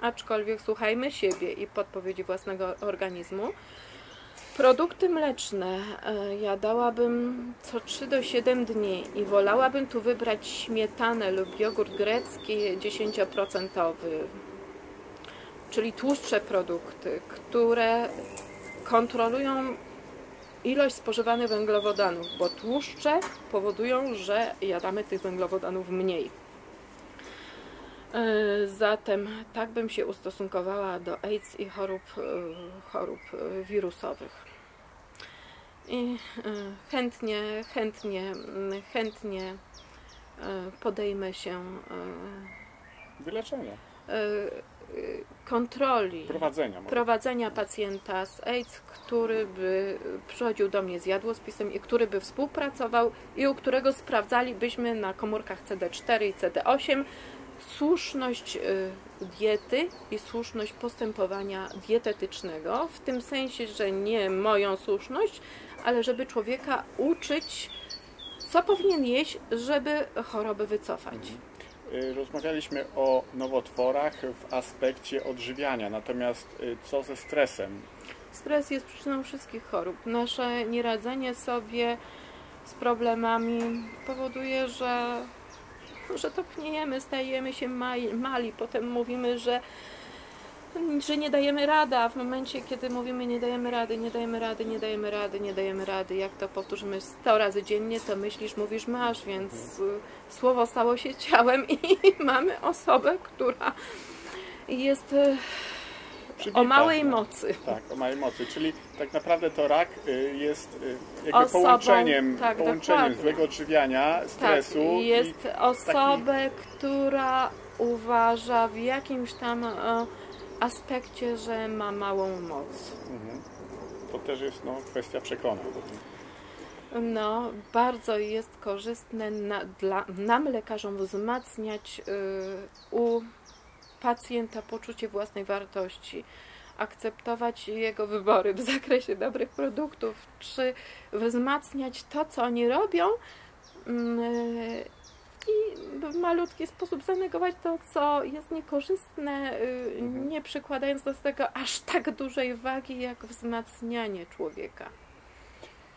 aczkolwiek słuchajmy siebie i podpowiedzi własnego organizmu. Produkty mleczne jadałabym co 3 do 7 dni i wolałabym tu wybrać śmietanę lub jogurt grecki 10%. Czyli tłustsze produkty, które kontrolują ilość spożywanych węglowodanów, bo tłuszcze powodują, że jadamy tych węglowodanów mniej. Zatem tak bym się ustosunkowała do AIDS i chorób wirusowych. I chętnie podejmę się wyleczenia. Kontroli, prowadzenia pacjenta z AIDS, który by przychodził do mnie z jadłospisem i który by współpracował i u którego sprawdzalibyśmy na komórkach CD4 i CD8 słuszność diety i słuszność postępowania dietetycznego, w tym sensie, że nie moją słuszność, ale żeby człowieka uczyć, co powinien jeść, żeby chorobę wycofać. Rozmawialiśmy o nowotworach w aspekcie odżywiania, natomiast co ze stresem? Stres jest przyczyną wszystkich chorób. Nasze nieradzenie sobie z problemami powoduje, że topniejemy, stajemy się mali. Potem mówimy, że nie dajemy rady, a w momencie, kiedy mówimy nie dajemy rady, jak to powtórzymy 100 razy dziennie, to myślisz, mówisz, masz, więc słowo stało się ciałem i mamy osobę, która jest przybita, o małej mocy. Tak, o małej mocy, czyli tak naprawdę to rak jest jakby osobą, połączeniem złego odżywiania, stresu. Tak, jest i osobę, która uważa w jakimś tam aspekcie, że ma małą moc. To też jest kwestia przekonań. Bardzo jest korzystne nam lekarzom wzmacniać pacjenta poczucie własnej wartości, akceptować jego wybory w zakresie dobrych produktów, czy wzmacniać to, co oni robią i w malutki sposób zanegować to, co jest niekorzystne, nie przykładając do tego aż tak dużej wagi, jak wzmacnianie człowieka.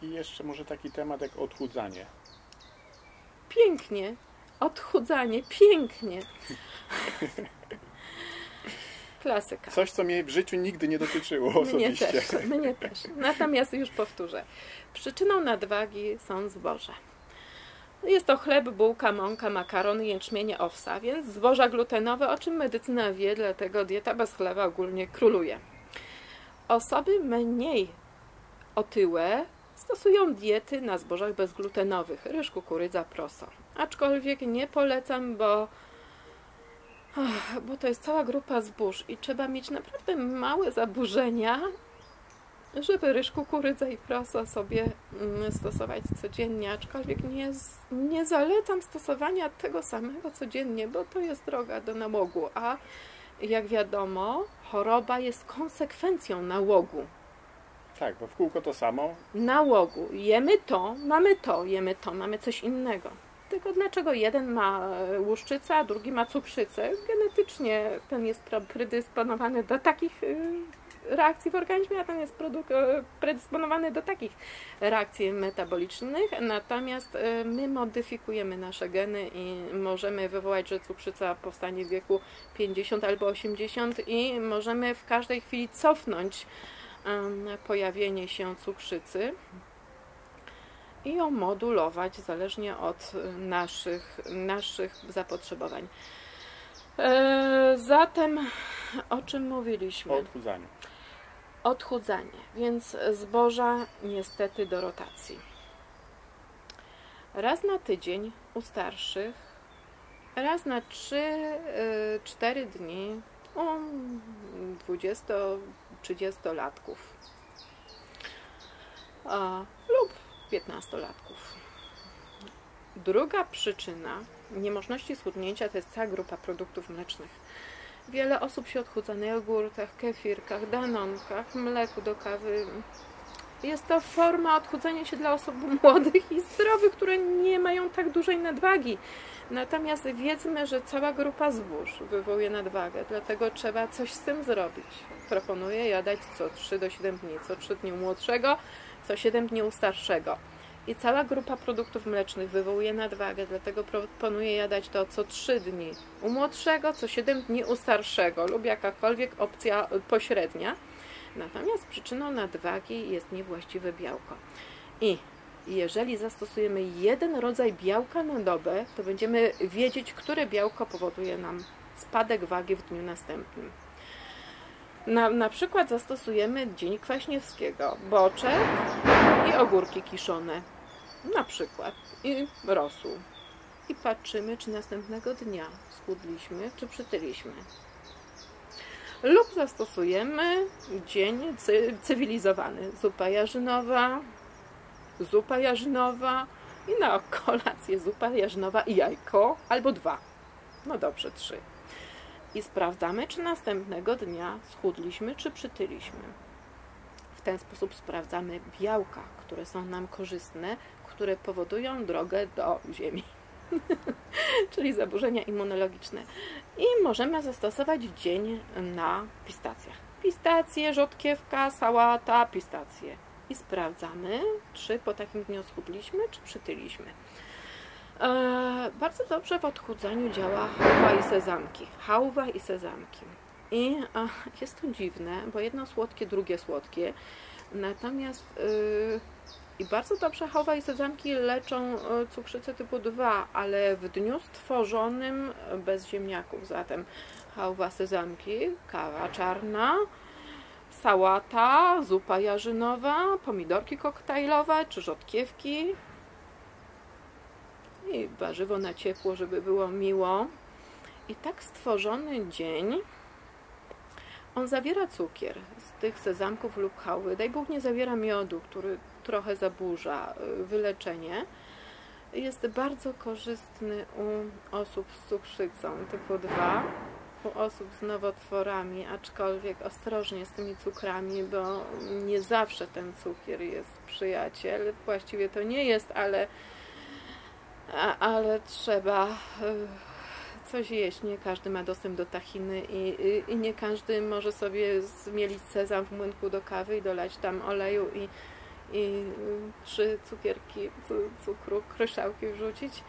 I jeszcze może taki temat jak odchudzanie. Pięknie. Odchudzanie. Pięknie. Klasyka. Coś, co mnie w życiu nigdy nie dotyczyło osobiście. Mnie też. Natomiast już powtórzę. Przyczyną nadwagi są zboża. Jest to chleb, bułka, mąka, makaron, jęczmienie, owsa, więc zboża glutenowe, o czym medycyna wie, dlatego dieta bez chleba ogólnie króluje. Osoby mniej otyłe stosują diety na zbożach bezglutenowych, ryż, kukurydza, proso. Aczkolwiek nie polecam, bo to jest cała grupa zbóż i trzeba mieć naprawdę małe zaburzenia, żeby ryż, kukurydza i proso sobie stosować codziennie, aczkolwiek nie zalecam stosowania tego samego codziennie, bo to jest droga do nałogu, a jak wiadomo, choroba jest konsekwencją nałogu. Tak, bo w kółko to samo. Nałogu. Jemy to, mamy to, jemy to, mamy coś innego. Tylko dlaczego jeden ma łuszczycę, a drugi ma cukrzycę? Genetycznie ten jest predysponowany do takich reakcji w organizmie, a ten jest predysponowany do takich reakcji metabolicznych. Natomiast my modyfikujemy nasze geny i możemy wywołać, że cukrzyca powstanie w wieku 50 albo 80 i możemy w każdej chwili cofnąć pojawienie się cukrzycy i ją modulować zależnie od naszych zapotrzebowań. Zatem o czym mówiliśmy? O odchudzaniu. Odchudzanie, więc zboża niestety do rotacji. Raz na tydzień u starszych, raz na 3-4 dni u 20-30-latków lub 15-latków. Druga przyczyna niemożności schudnięcia to jest cała grupa produktów mlecznych. Wiele osób się odchudza na jogurtach, kefirkach, danonkach, mleku do kawy. Jest to forma odchudzania się dla osób młodych i zdrowych, które nie mają tak dużej nadwagi. Natomiast wiedzmy, że cała grupa zbóż wywołuje nadwagę, dlatego trzeba coś z tym zrobić. Proponuję jadać co 3 do 7 dni, co 3 dni u młodszego, co 7 dni u starszego. I cała grupa produktów mlecznych wywołuje nadwagę, dlatego proponuję jadać to co 3 dni u młodszego, co 7 dni u starszego lub jakakolwiek opcja pośrednia. Natomiast przyczyną nadwagi jest niewłaściwe białko. I jeżeli zastosujemy jeden rodzaj białka na dobę, to będziemy wiedzieć, które białko powoduje nam spadek wagi w dniu następnym. Na przykład zastosujemy dzień Kwaśniewskiego, boczek i ogórki kiszone, na przykład, i rosół. I patrzymy, czy następnego dnia schudliśmy, czy przytyliśmy. Lub zastosujemy dzień cywilizowany, zupa jarzynowa i na kolację zupa jarzynowa i jajko, albo 2, no dobrze, 3. I sprawdzamy, czy następnego dnia schudliśmy, czy przytyliśmy. W ten sposób sprawdzamy białka, które są nam korzystne, które powodują drogę do ziemi, czyli zaburzenia immunologiczne. I możemy zastosować dzień na pistacjach. Pistacje, rzodkiewka, sałata, pistacje. I sprawdzamy, czy po takim dniu schudliśmy, czy przytyliśmy. Bardzo dobrze w odchudzaniu działa chałwa i sezamki. Chałwa i sezamki. I jest to dziwne, bo jedno słodkie, drugie słodkie. Natomiast i bardzo dobrze chałwa i sezamki leczą cukrzycę typu 2, ale w dniu stworzonym bez ziemniaków. Zatem chałwa, sezamki, kawa czarna, sałata, zupa jarzynowa, pomidorki koktajlowe czy rzodkiewki i warzywo na ciepło, żeby było miło. I tak stworzony dzień, on zawiera cukier z tych sezamków lub chałwy. Daj Bóg nie zawiera miodu, który trochę zaburza wyleczenie. Jest bardzo korzystny u osób z cukrzycą typu 2. u osób z nowotworami, aczkolwiek ostrożnie z tymi cukrami, bo nie zawsze ten cukier jest przyjaciel. Właściwie to nie jest, ale trzeba coś jeść. Nie każdy ma dostęp do tachiny i nie każdy może sobie zmielić sezam w młynku do kawy i dolać tam oleju i 3 cukierki cukru, kryształki wrzucić.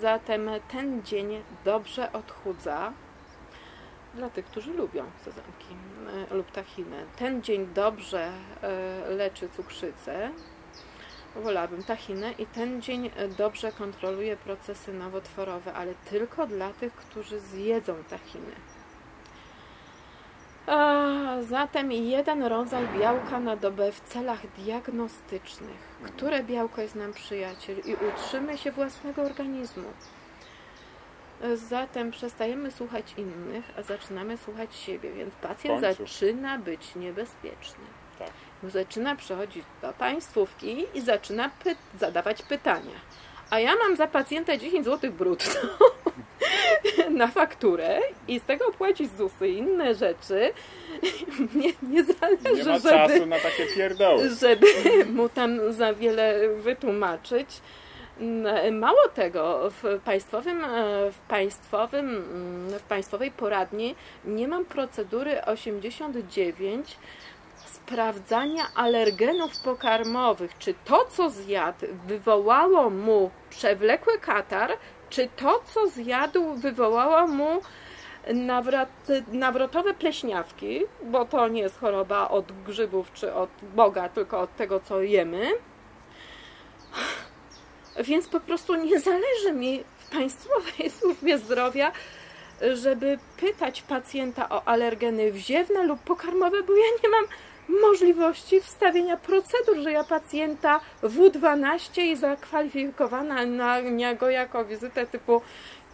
Zatem ten dzień dobrze odchudza dla tych, którzy lubią sezamki lub tachinę. Ten dzień dobrze leczy cukrzycę, wolałabym tachinę, i ten dzień dobrze kontroluje procesy nowotworowe, ale tylko dla tych, którzy zjedzą tachinę. Zatem jeden rodzaj białka na dobę w celach diagnostycznych. Które białko jest nam przyjaciel? I utrzymy się własnego organizmu. Zatem przestajemy słuchać innych, a zaczynamy słuchać siebie. Więc pacjent zaczyna być niebezpieczny. Tak. Zaczyna przechodzić do państwówki i zaczyna zadawać pytania. A ja mam za pacjenta 10 zł brutto na fakturę i z tego płacić ZUS-y i inne rzeczy. Nie zależy, nie ma czasu na takie pierdoły, żeby mu tam za wiele wytłumaczyć. Mało tego, w państwowej poradni nie mam procedury 89 sprawdzania alergenów pokarmowych. Czy to, co zjadł, wywołało mu przewlekły katar, czy to, co zjadł, wywołało mu nawrotowe pleśniawki, bo to nie jest choroba od grzybów czy od Boga, tylko od tego, co jemy. Więc po prostu nie zależy mi w Państwowej Służbie Zdrowia, żeby pytać pacjenta o alergeny wziewne lub pokarmowe, bo ja nie mam możliwości wstawienia procedur, że ja pacjenta W12 i zakwalifikowana na go jako wizytę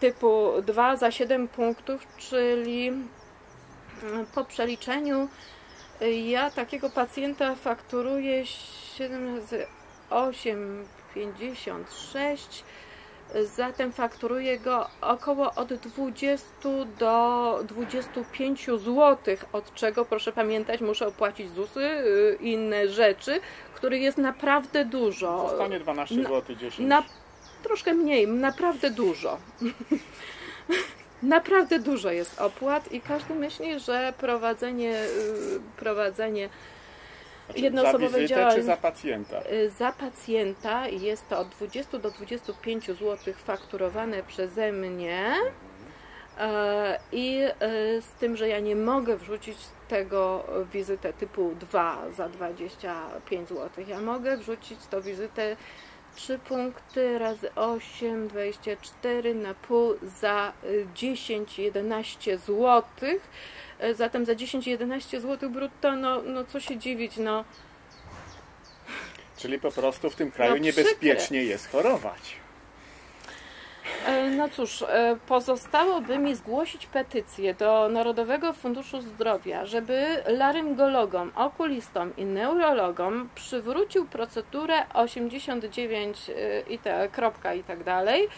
typu 2 za 7 punktów, czyli po przeliczeniu ja takiego pacjenta fakturuję 7 razy 8, 56, zatem fakturuję go około od 20 do 25 zł, od czego, proszę pamiętać, muszę opłacić ZUS-y i inne rzeczy, których jest naprawdę dużo. Zostanie 12 zł, 10. Troszkę mniej, naprawdę dużo. Naprawdę dużo jest opłat i każdy myśli, że prowadzenie jednoosobowej działalności za pacjenta. Za pacjenta jest to od 20 do 25 zł fakturowane przeze mnie, i z tym, że ja nie mogę wrzucić tego wizytę typu 2 za 25 zł. Ja mogę wrzucić to wizytę 3 punkty razy 8, 24 na pół za 10-11 zł. Zatem za 10-11 zł brutto, no co się dziwić, no. Czyli po prostu w tym kraju niebezpiecznie jest chorować. No cóż, pozostałoby mi zgłosić petycję do Narodowego Funduszu Zdrowia, żeby laryngologom, okulistom i neurologom przywrócił procedurę 89 i tak dalej,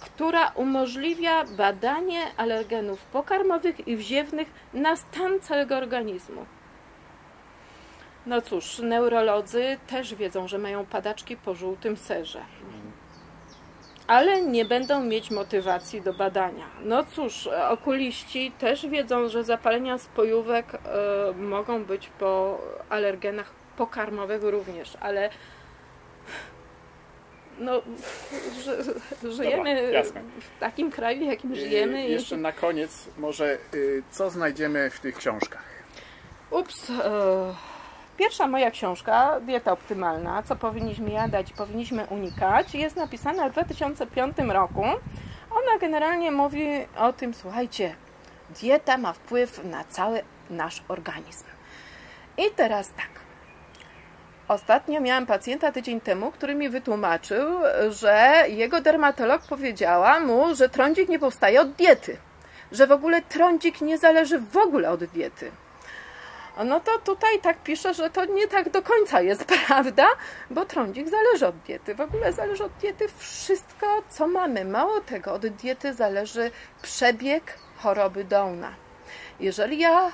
która umożliwia badanie alergenów pokarmowych i wziewnych na stan całego organizmu. No cóż, neurolodzy też wiedzą, że mają padaczki po żółtym serze, ale nie będą mieć motywacji do badania. No cóż, okuliści też wiedzą, że zapalenia spojówek mogą być po alergenach pokarmowych również, ale no, żyjemy w takim kraju, jakim żyjemy. Jeszcze na koniec może, co znajdziemy w tych książkach? Ups. Pierwsza moja książka, Dieta optymalna, co powinniśmy jadać, powinniśmy unikać, jest napisana w 2005 roku. Ona generalnie mówi o tym, słuchajcie, dieta ma wpływ na cały nasz organizm. I teraz tak. Ostatnio miałam pacjenta tydzień temu, który mi wytłumaczył, że jego dermatolog powiedziała mu, że trądzik nie powstaje od diety. Że w ogóle trądzik nie zależy w ogóle od diety. No to tutaj tak pisze, że to nie tak do końca jest prawda, bo trądzik zależy od diety. W ogóle zależy od diety wszystko, co mamy. Mało tego, od diety zależy przebieg choroby Downa. Jeżeli ja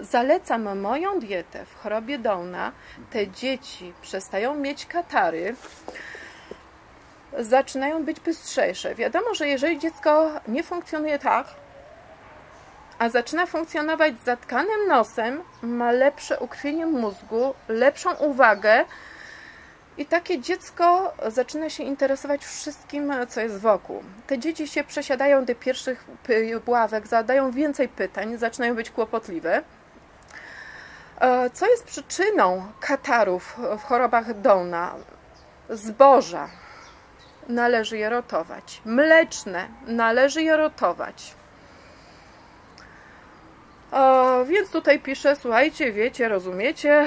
zalecam moją dietę w chorobie Downa, te dzieci przestają mieć katary, zaczynają być bystrzejsze. Wiadomo, że jeżeli dziecko nie funkcjonuje tak, a zaczyna funkcjonować z zatkanym nosem, ma lepsze ukrwienie mózgu, lepszą uwagę i takie dziecko zaczyna się interesować wszystkim, co jest wokół. Te dzieci się przesiadają do pierwszych ławek, zadają więcej pytań, zaczynają być kłopotliwe. Co jest przyczyną katarów w chorobach Downa? Zboża. Należy je rotować. Mleczne. Należy je rotować. Więc tutaj piszę, słuchajcie, wiecie, rozumiecie,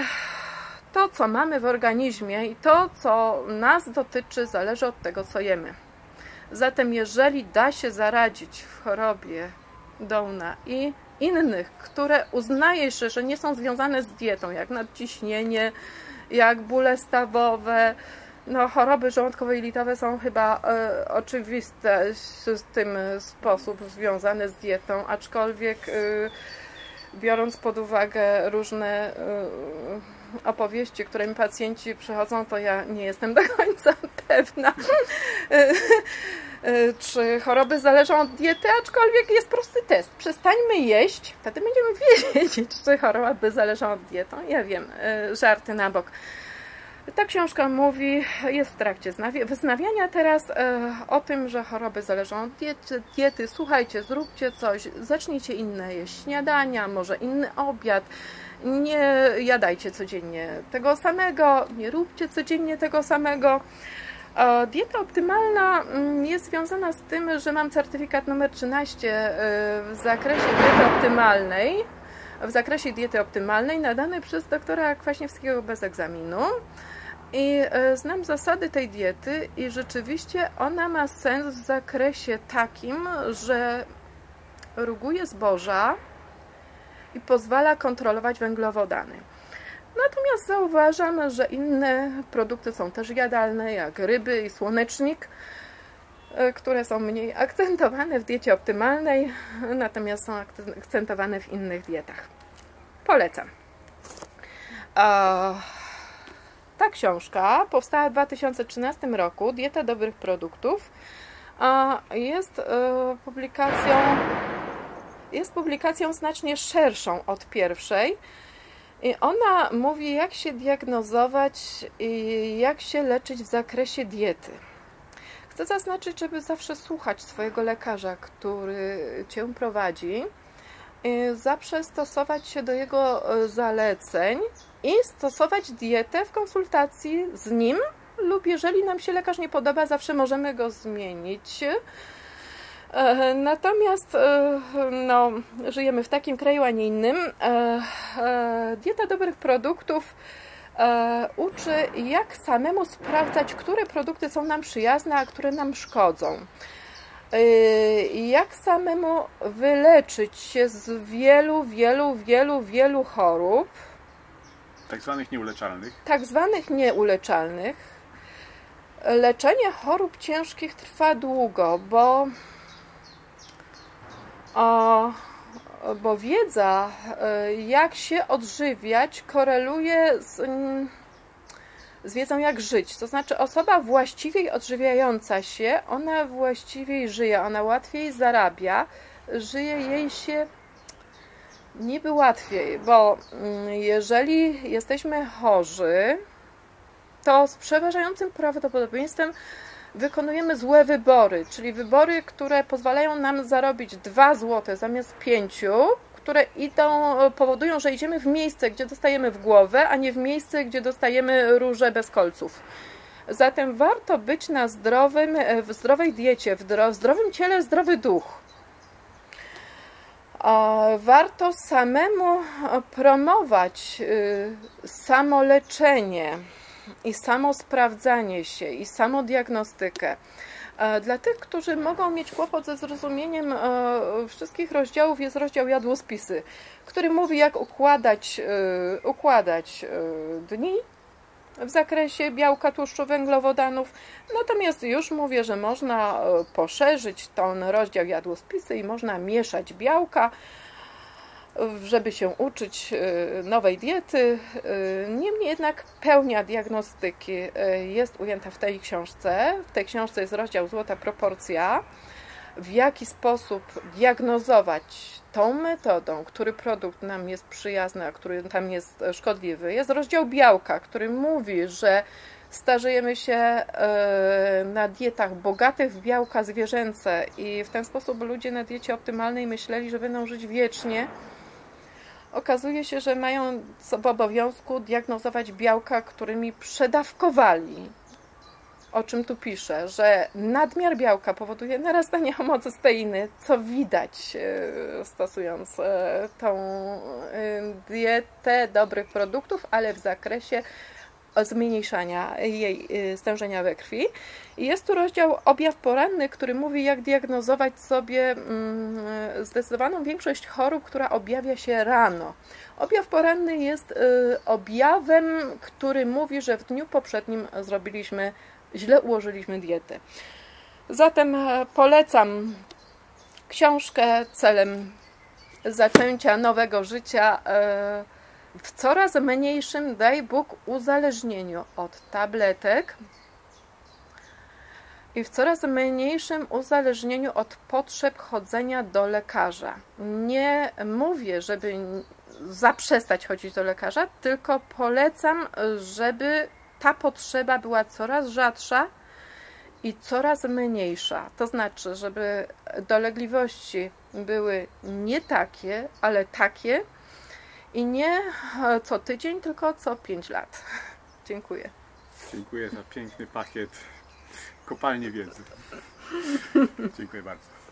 to co mamy w organizmie i to co nas dotyczy zależy od tego co jemy. Zatem jeżeli da się zaradzić w chorobie Downa i innych, które uznaje się, że nie są związane z dietą, jak nadciśnienie, jak bóle stawowe, no choroby żołądkowo-jelitowe są chyba oczywiste w tym sposób związane z dietą, aczkolwiek biorąc pod uwagę różne opowieści, które mi pacjenci przychodzą, to ja nie jestem do końca pewna, czy choroby zależą od diety, aczkolwiek jest prosty test. Przestańmy jeść, wtedy będziemy wiedzieć, czy choroby zależą od diety. Ja wiem, żarty na bok. Ta książka mówi, jest w trakcie wyznawiania teraz o tym, że choroby zależą od diety. Słuchajcie, zróbcie coś, zacznijcie inne jeść śniadania, może inny obiad. Nie jadajcie codziennie tego samego, nie róbcie codziennie tego samego. Dieta optymalna jest związana z tym, że mam certyfikat numer 13 w zakresie diety optymalnej. Nadany przez doktora Kwaśniewskiego bez egzaminu i znam zasady tej diety i rzeczywiście ona ma sens w zakresie takim, że ruguje zboża i pozwala kontrolować węglowodany. Natomiast zauważam, że inne produkty są też jadalne, jak ryby i słonecznik, które są mniej akcentowane w diecie optymalnej, natomiast są akcentowane w innych dietach. Polecam. Ta książka powstała w 2013 roku, Dieta dobrych produktów. Jest publikacją znacznie szerszą od pierwszej. I ona mówi, jak się diagnozować i jak się leczyć w zakresie diety. Chcę zaznaczyć, żeby zawsze słuchać swojego lekarza, który Cię prowadzi, zawsze stosować się do jego zaleceń i stosować dietę w konsultacji z nim lub jeżeli nam się lekarz nie podoba, zawsze możemy go zmienić. Natomiast no, żyjemy w takim kraju, a nie innym. Dieta dobrych produktów uczy, jak samemu sprawdzać, które produkty są nam przyjazne, a które nam szkodzą. Jak samemu wyleczyć się z wielu chorób. Tak zwanych nieuleczalnych. Leczenie chorób ciężkich trwa długo, bo wiedza, jak się odżywiać, koreluje z wiedzą, jak żyć. To znaczy osoba właściwie odżywiająca się, ona właściwie żyje, ona łatwiej zarabia, żyje jej się niby łatwiej, bo jeżeli jesteśmy chorzy, to z przeważającym prawdopodobieństwem wykonujemy złe wybory, czyli wybory, które pozwalają nam zarobić 2 zł zamiast 5, które powodują, że idziemy w miejsce, gdzie dostajemy w głowę, a nie w miejsce, gdzie dostajemy róże bez kolców. Zatem warto być na zdrowej diecie, w zdrowym ciele, zdrowy duch. Warto samemu promować samoleczenie i samo sprawdzanie się, i samodiagnostykę. Dla tych, którzy mogą mieć kłopot ze zrozumieniem wszystkich rozdziałów, jest rozdział jadłospisy, który mówi, jak układać dni, w zakresie białka, tłuszczu, węglowodanów. Natomiast już mówię, że można poszerzyć ten rozdział jadłospisy i można mieszać białka, żeby się uczyć nowej diety. Niemniej jednak pełnia diagnostyki jest ujęta w tej książce. W tej książce jest rozdział Złota proporcja. W jaki sposób diagnozować tą metodą, który produkt nam jest przyjazny, a który tam jest szkodliwy. Jest rozdział białka, który mówi, że starzejemy się na dietach bogatych w białka zwierzęce i w ten sposób ludzie na diecie optymalnej myśleli, że będą żyć wiecznie. Okazuje się, że mają w obowiązku diagnozować białka, którymi przedawkowali. O czym tu piszę, że nadmiar białka powoduje narastanie mocy steiny, co widać stosując tą dietę dobrych produktów, ale w zakresie zmniejszania jej stężenia we krwi. Jest tu rozdział objaw poranny, który mówi, jak diagnozować sobie zdecydowaną większość chorób, która objawia się rano. Objaw poranny jest objawem, który mówi, że w dniu poprzednim źle ułożyliśmy dietę. Zatem polecam książkę celem zaczęcia nowego życia w coraz mniejszym, daj Bóg, uzależnieniu od tabletek i w coraz mniejszym uzależnieniu od potrzeb chodzenia do lekarza. Nie mówię, żeby zaprzestać chodzić do lekarza, tylko polecam, żeby ta potrzeba była coraz rzadsza i coraz mniejsza. To znaczy, żeby dolegliwości były nie takie, ale takie i nie co tydzień, tylko co 5 lat. Dziękuję. Dziękuję za piękny pakiet kopalni wiedzy. Dziękuję bardzo.